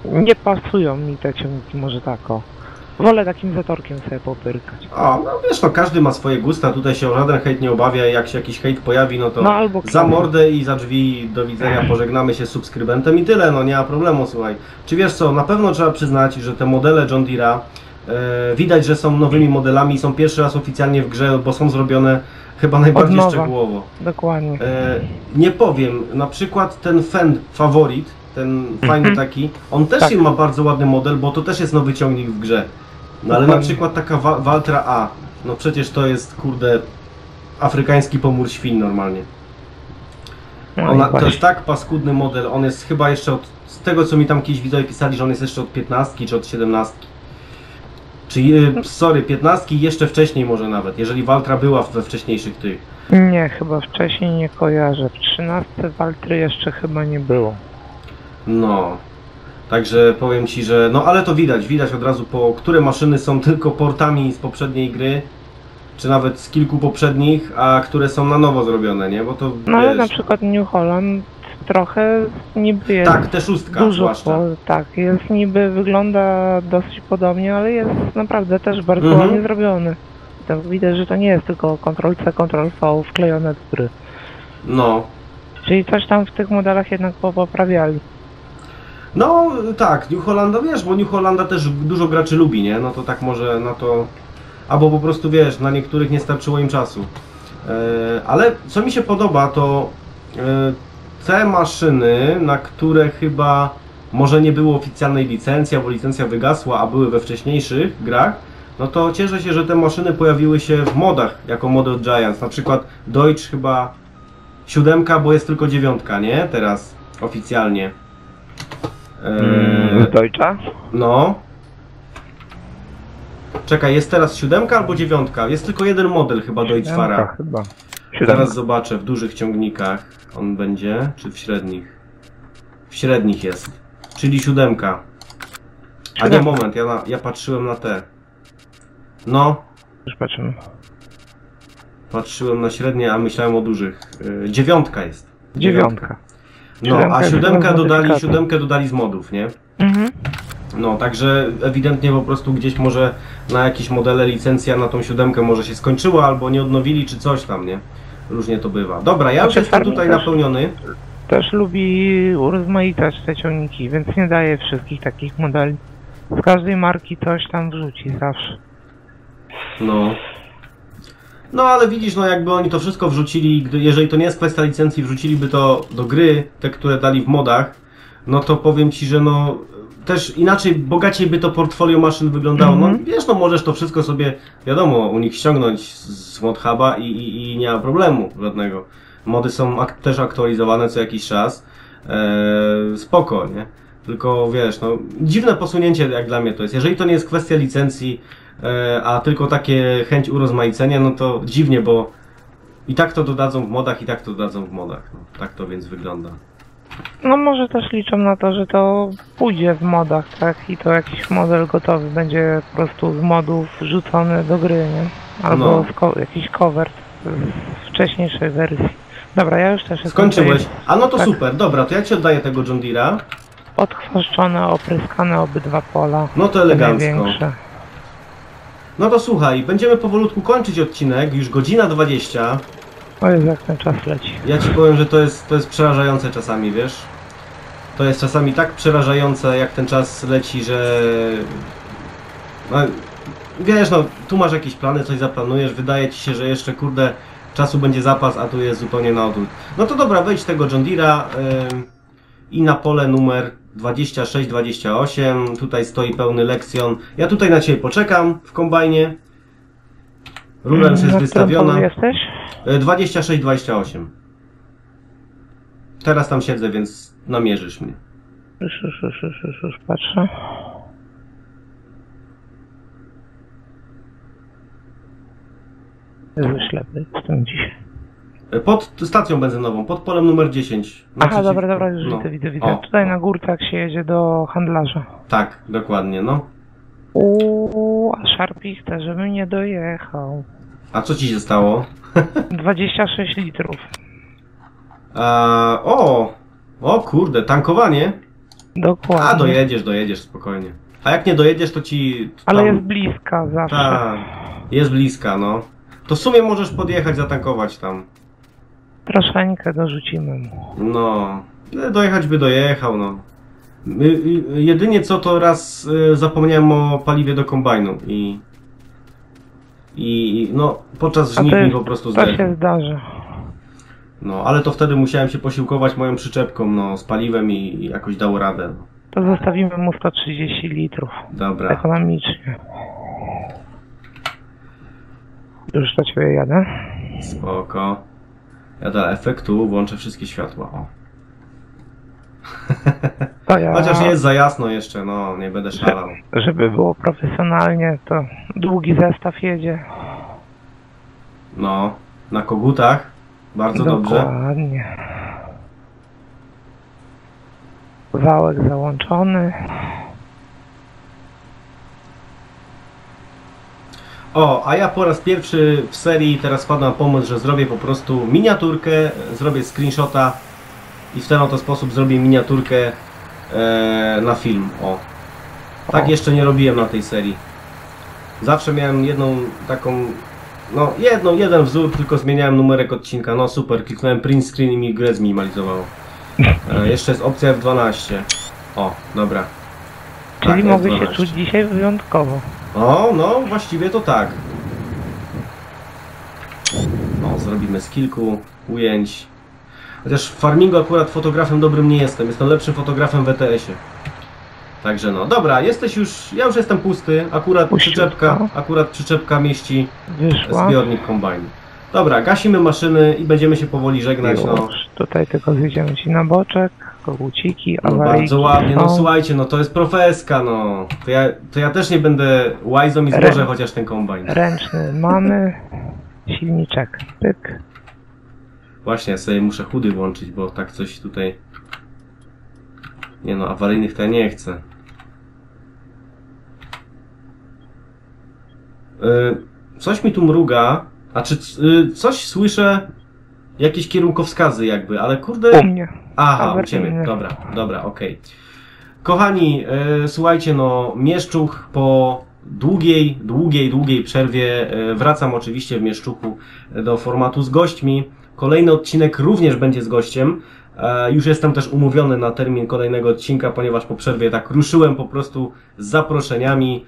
nie pasują mi te ciągniki, może tak o. Wolę takim Zetorkiem sobie popyrkać. O, no wiesz, no każdy ma swoje gusta, tutaj się o żaden hejt nie obawia, jak się jakiś hejt pojawi, no to no, albo za mordę i za drzwi, do widzenia, pożegnamy się z subskrybentem i tyle, no nie ma problemu, słuchaj. Czy wiesz co, na pewno trzeba przyznać, że te modele John Deere'a widać, że są nowymi modelami, są pierwszy raz oficjalnie w grze, bo są zrobione chyba najbardziej szczegółowo. Dokładnie. Nie powiem, na przykład ten Fend Favorit, ten fajny taki, on też tak. Ma bardzo ładny model, bo to też jest nowy ciągnik w grze. No ale na przykład taka Valtra A, no przecież to jest, kurde, afrykański pomór świń normalnie. Ona, to jest tak paskudny model, on jest chyba jeszcze od, z tego co mi tam kiedyś widzowie pisali, że on jest jeszcze od 15 czy od 17. Czyli, sorry, 15 jeszcze wcześniej może nawet, jeżeli Valtra była we wcześniejszych tych. Nie, chyba wcześniej nie kojarzę. W 13 Valtry jeszcze chyba nie było. No, także powiem ci, że... No ale to widać od razu po... Które maszyny są tylko portami z poprzedniej gry, czy nawet z kilku poprzednich, a które są na nowo zrobione, nie? Bo to... No ale wiesz, na przykład New Holland trochę niby jest... Tak, te szóstka dużo, zwłaszcza. Tak, jest niby, wygląda dosyć podobnie, ale jest naprawdę też bardzo ładnie zrobiony. To widać, że to nie jest tylko Ctrl-C, Ctrl-V wklejone do gry. No. Czyli coś tam w tych modelach jednak poprawiali. No tak, New Hollanda, wiesz, bo New Hollanda też dużo graczy lubi, nie? No to tak może na to... Albo po prostu, wiesz, na niektórych nie starczyło im czasu. Ale co mi się podoba, to... Te maszyny, na które chyba może nie było oficjalnej licencji, bo licencja wygasła, a były we wcześniejszych grach, no to cieszę się, że te maszyny pojawiły się w modach jako mod od Giants. Na przykład Deutsch chyba 7, bo jest tylko 9, nie? Teraz oficjalnie. Deutscha? No. Czekaj, jest teraz 7 albo 9? Jest tylko jeden model chyba Deutschfara. Chyba. Teraz zobaczę, w dużych ciągnikach on będzie, czy w średnich? W średnich jest, czyli 7. A nie, moment, ja patrzyłem na te. No. Już patrzymy. Patrzyłem na średnie, a myślałem o dużych. 9 jest. 9. No, a 7 dodali z modów, nie? Mhm. No, także ewidentnie po prostu gdzieś może na jakieś modele licencja na tą 7 może się skończyła, albo nie odnowili, czy coś tam, nie? Różnie to bywa. Dobra, ja już jestem tutaj napełniony. Też lubi urozmaicać te ciągniki, więc nie daje wszystkich takich modeli. Z każdej marki coś tam wrzuci zawsze. No. No ale widzisz, no jakby oni to wszystko wrzucili, jeżeli to nie jest kwestia licencji, wrzuciliby to do gry, te, które dali w modach, no to powiem ci, że no też inaczej, bogaciej by to portfolio maszyn wyglądało. No wiesz, no możesz to wszystko sobie, wiadomo, u nich ściągnąć z Mod Huba i nie ma problemu żadnego. Mody są też aktualizowane co jakiś czas, spoko, nie? Tylko wiesz, no dziwne posunięcie jak dla mnie to jest. Jeżeli to nie jest kwestia licencji, a tylko takie chęć urozmaicenia, no to dziwnie, bo i tak to dodadzą w modach, No, tak to więc wygląda. No może też liczą na to, że to pójdzie w modach, tak? I to jakiś model gotowy będzie po prostu z modów rzucony do gry, nie? Albo no. Jakiś cover z wcześniejszej wersji. Dobra, ja już też jestem. Skończyłeś. Tutaj... A no to tak. Super, dobra, to ja ci oddaję tego John Deere'a. Odchwaszczone, opryskane obydwa pola. No to elegancko. No to słuchaj, będziemy powolutku kończyć odcinek, już godzina 20. Oj, jak ten czas leci. Ja ci powiem, że to jest przerażające czasami, wiesz? To jest czasami tak przerażające, jak ten czas leci, że... No, wiesz, no, tu masz jakieś plany, coś zaplanujesz, wydaje ci się, że jeszcze, kurde, czasu będzie zapas, a tu jest zupełnie na odwrót. No to dobra, wejdź tego John Deere'a i na pole numer... 26-28, tutaj stoi pełny Lexion. Ja tutaj na ciebie poczekam w kombajnie. Rurem jest wystawiona. Na którym polu jesteś? 26-28. Teraz tam siedzę, więc namierzysz mnie. Już patrzę. Ślepy jestem dzisiaj. Pod stacją benzynową, pod polem numer 10. Aha, przeciw... dobra, już no. widzę. O, tutaj na górkach się jedzie do handlarza. Tak, dokładnie, no. A Szarpie chce, żebym nie dojechał. A co ci się stało? 26 litrów. O kurde, tankowanie? Dokładnie. A, dojedziesz, spokojnie. A jak nie dojedziesz, to ci... Tam... Ale jest bliska zawsze. Tak, jest bliska, no. To w sumie możesz podjechać, zatankować tam. Proszeńkę dorzucimy mu. No, dojechać by dojechał, no. Jedynie co to raz zapomniałem o paliwie do kombajnu i no, podczas żniwni po prostu zdarzy. To się zdarzy. No, ale to wtedy musiałem się posiłkować moją przyczepką, no, z paliwem i jakoś dało radę. To zostawimy mu 130 litrów. Dobra. Ekonomicznie. Już do ciebie jadę. Spoko. Ja dla efektu włączę wszystkie światła. O. To ja... Chociaż nie jest za jasno jeszcze, no nie będę szalał. Żeby było profesjonalnie, to długi zestaw jedzie. No, na kogutach. Bardzo dobrze. Dokładnie. Wałek załączony. O, a ja po raz pierwszy w serii teraz wpadłem na pomysł, że zrobię po prostu miniaturkę, zrobię screenshota i w ten oto sposób zrobię miniaturkę na film, o. Tak jeszcze nie robiłem na tej serii. Zawsze miałem jedną taką, no jeden wzór, tylko zmieniałem numerek odcinka, no super, kliknąłem print screen i mi grę zminimalizowało. Jeszcze jest opcja F12. O, dobra. Czyli tak, mogę się czuć dzisiaj wyjątkowo. O, no, właściwie to tak. No, zrobimy z kilku ujęć. Chociaż w farmingu akurat fotografem dobrym nie jestem. Jestem lepszym fotografem w ETS-ie. Także no, dobra, jesteś już... Ja już jestem pusty. Akurat przyczepka mieści zbiornik kombajnu. Dobra, gasimy maszyny i będziemy się powoli żegnać. No. Tutaj tylko zjedziemy ci na boczek, koguciki, no awaryjki. Bardzo ładnie, no słuchajcie, no to jest profeska, no. To ja też nie będę łajzą i złożę chociaż ten kombajn. Ręczny mamy, silniczek, pyk. Właśnie, ja sobie muszę chudy włączyć, bo tak coś tutaj... Nie no, awaryjnych to ja nie chcę. Coś mi tu mruga, a czy coś słyszę, jakieś kierunkowskazy jakby, ale kurde... U mnie. Aha, u ciebie, dobra, dobra, okej. Okay. Kochani, słuchajcie, no Mieszczuch po długiej przerwie wracam oczywiście w Mieszczuchu do formatu z gośćmi. Kolejny odcinek również będzie z gościem. Już jestem też umówiony na termin kolejnego odcinka, ponieważ po przerwie tak ruszyłem po prostu z zaproszeniami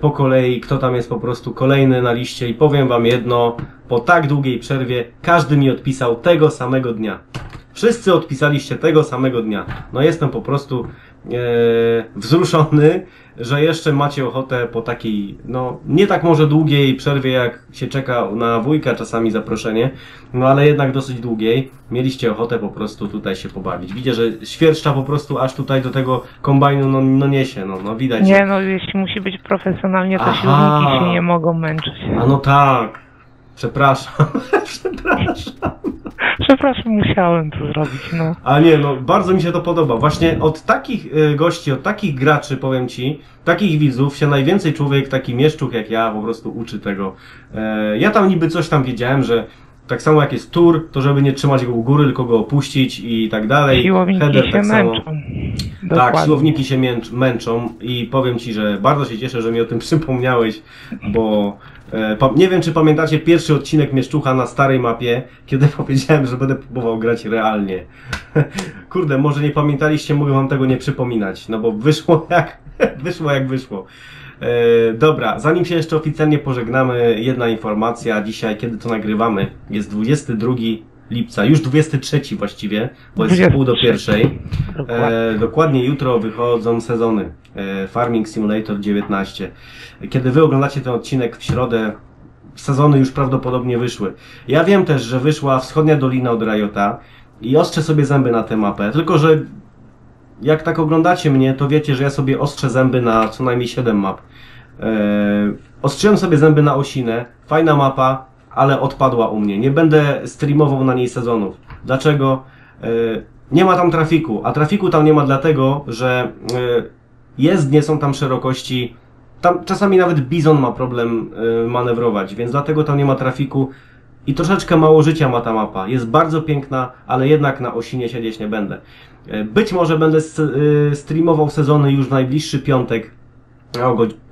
po kolei, kto tam jest po prostu kolejny na liście i powiem wam jedno, po tak długiej przerwie każdy mi odpisał tego samego dnia. Wszyscy odpisaliście tego samego dnia. No jestem po prostu wzruszony, że jeszcze macie ochotę po takiej, no nie tak może długiej przerwie, jak się czeka na wujka czasami zaproszenie, no ale jednak dosyć długiej. Mieliście ochotę po prostu tutaj się pobawić. Widzę, że Świerszcza po prostu aż tutaj do tego kombajnu no niesie, no widać. Nie, no jeśli musi być profesjonalnie, to silniki się nie mogą męczyć. A no tak. Przepraszam, przepraszam, musiałem to zrobić, no. A nie, no bardzo mi się to podoba. Właśnie od takich gości, od takich graczy, powiem ci, takich widzów się najwięcej człowiek, taki Mieszczuch jak ja, po prostu uczy tego. Ja tam niby coś tam wiedziałem, że tak samo jak jest tour, to żeby nie trzymać go u góry, tylko go opuścić i tak dalej. Siłowniki header, tak samo. Męczą. Dokładnie. Tak, siłowniki się męczą i powiem ci, że bardzo się cieszę, że mi o tym przypomniałeś, bo... Nie wiem, czy pamiętacie pierwszy odcinek Mieszczucha na starej mapie, kiedy powiedziałem, że będę próbował grać realnie. Kurde, może nie pamiętaliście, mogę wam tego nie przypominać, no bo wyszło jak wyszło. Dobra, zanim się jeszcze oficjalnie pożegnamy, jedna informacja dzisiaj, kiedy to nagrywamy, jest 22 lipca, już 23 właściwie, bo jest 23:30. Dokładnie jutro wychodzą sezony Farming Simulator 19. Kiedy wy oglądacie ten odcinek w środę, sezony już prawdopodobnie wyszły. Ja wiem też, że wyszła Wschodnia Dolina od Riota i ostrzę sobie zęby na tę mapę, tylko że jak tak oglądacie mnie, to wiecie, że ja sobie ostrzę zęby na co najmniej 7 map. Ostrzyłem sobie zęby na Osinę, fajna mapa, ale odpadła u mnie. Nie będę streamował na niej sezonów. Dlaczego? Nie ma tam trafiku, a trafiku tam nie ma dlatego, że jezdnie są tam szerokości. Tam czasami nawet bizon ma problem manewrować, więc dlatego tam nie ma trafiku i troszeczkę mało życia ma ta mapa. Jest bardzo piękna, ale jednak na Osinie siedzieć nie będę. Być może będę streamował sezony już w najbliższy piątek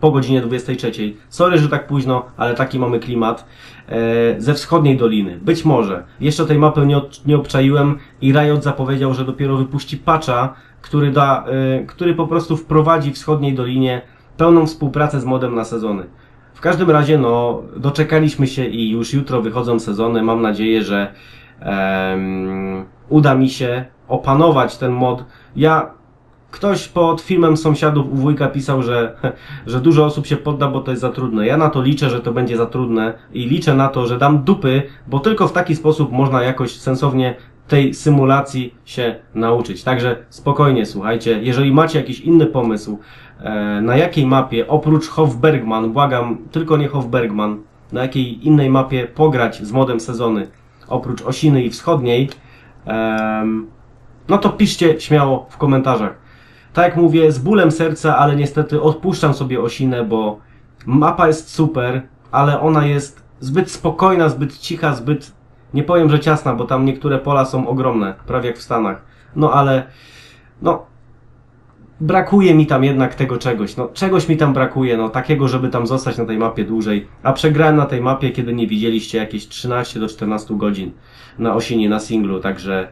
po godzinie 23. Sorry, że tak późno, ale taki mamy klimat. Ze Wschodniej Doliny. Być może. Jeszcze tej mapy nie obczaiłem i Riot zapowiedział, że dopiero wypuści patcha, który po prostu wprowadzi Wschodniej Dolinie pełną współpracę z modem na sezony. W każdym razie, no, doczekaliśmy się i już jutro wychodzą sezony. Mam nadzieję, że uda mi się opanować ten mod. Ktoś pod filmem sąsiadów u wujka pisał, że dużo osób się podda, bo to jest za trudne. Ja na to liczę, że to będzie za trudne i liczę na to, że dam dupy, bo tylko w taki sposób można jakoś sensownie tej symulacji się nauczyć. Także spokojnie, słuchajcie, jeżeli macie jakiś inny pomysł, na jakiej mapie, oprócz Hofbergman, błagam, tylko nie Hofbergman, na jakiej innej mapie pograć z modem sezony, oprócz Osiny i Wschodniej, no to piszcie śmiało w komentarzach. Tak jak mówię, z bólem serca, ale niestety odpuszczam sobie Osinę, bo mapa jest super, ale ona jest zbyt spokojna, zbyt cicha, zbyt... Nie powiem, że ciasna, bo tam niektóre pola są ogromne, prawie jak w Stanach. No ale... No... Brakuje mi tam jednak tego czegoś. No czegoś mi tam brakuje, no takiego, żeby tam zostać na tej mapie dłużej. A przegrałem na tej mapie, kiedy nie widzieliście jakieś 13 do 14 godzin na Osinie, na singlu, także...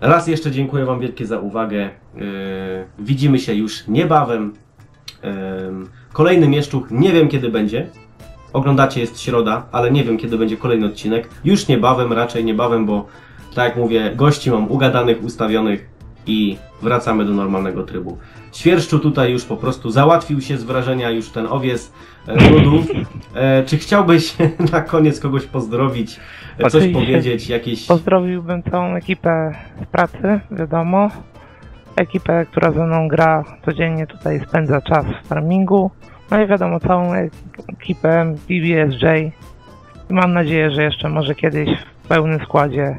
Raz jeszcze dziękuję wam wielkie za uwagę. Widzimy się już niebawem. Kolejny Mieszczuch nie wiem kiedy będzie. Oglądacie, jest środa, ale nie wiem kiedy będzie kolejny odcinek. Już niebawem, raczej niebawem, bo tak jak mówię, gości mam ugadanych, ustawionych. i wracamy do normalnego trybu. Świerszczu tutaj już po prostu załatwił się z wrażenia już ten owiec brudów. Czy chciałbyś na koniec kogoś pozdrowić, coś powiedzieć? Jakieś... Pozdrowiłbym całą ekipę z pracy, wiadomo. Ekipę, która ze mną gra, codziennie tutaj spędza czas w farmingu. No i wiadomo, całą ekipę BBSJ. Mam nadzieję, że jeszcze może kiedyś w pełnym składzie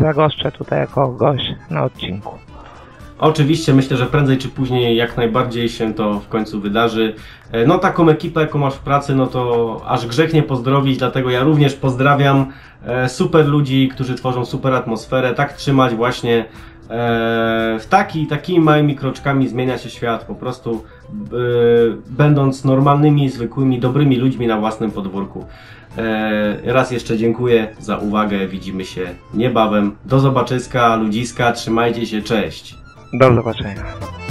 zagoszczę tutaj jako gość na odcinku. Oczywiście, myślę, że prędzej czy później jak najbardziej się to w końcu wydarzy. No taką ekipę, jaką masz w pracy, no to aż grzech nie pozdrowić, dlatego ja również pozdrawiam super ludzi, którzy tworzą super atmosferę. Tak trzymać właśnie, w takimi małymi kroczkami zmienia się świat, po prostu będąc normalnymi, zwykłymi, dobrymi ludźmi na własnym podwórku. Raz jeszcze dziękuję za uwagę, widzimy się niebawem. Do zobaczyska, ludziska, trzymajcie się, cześć! Do zobaczenia.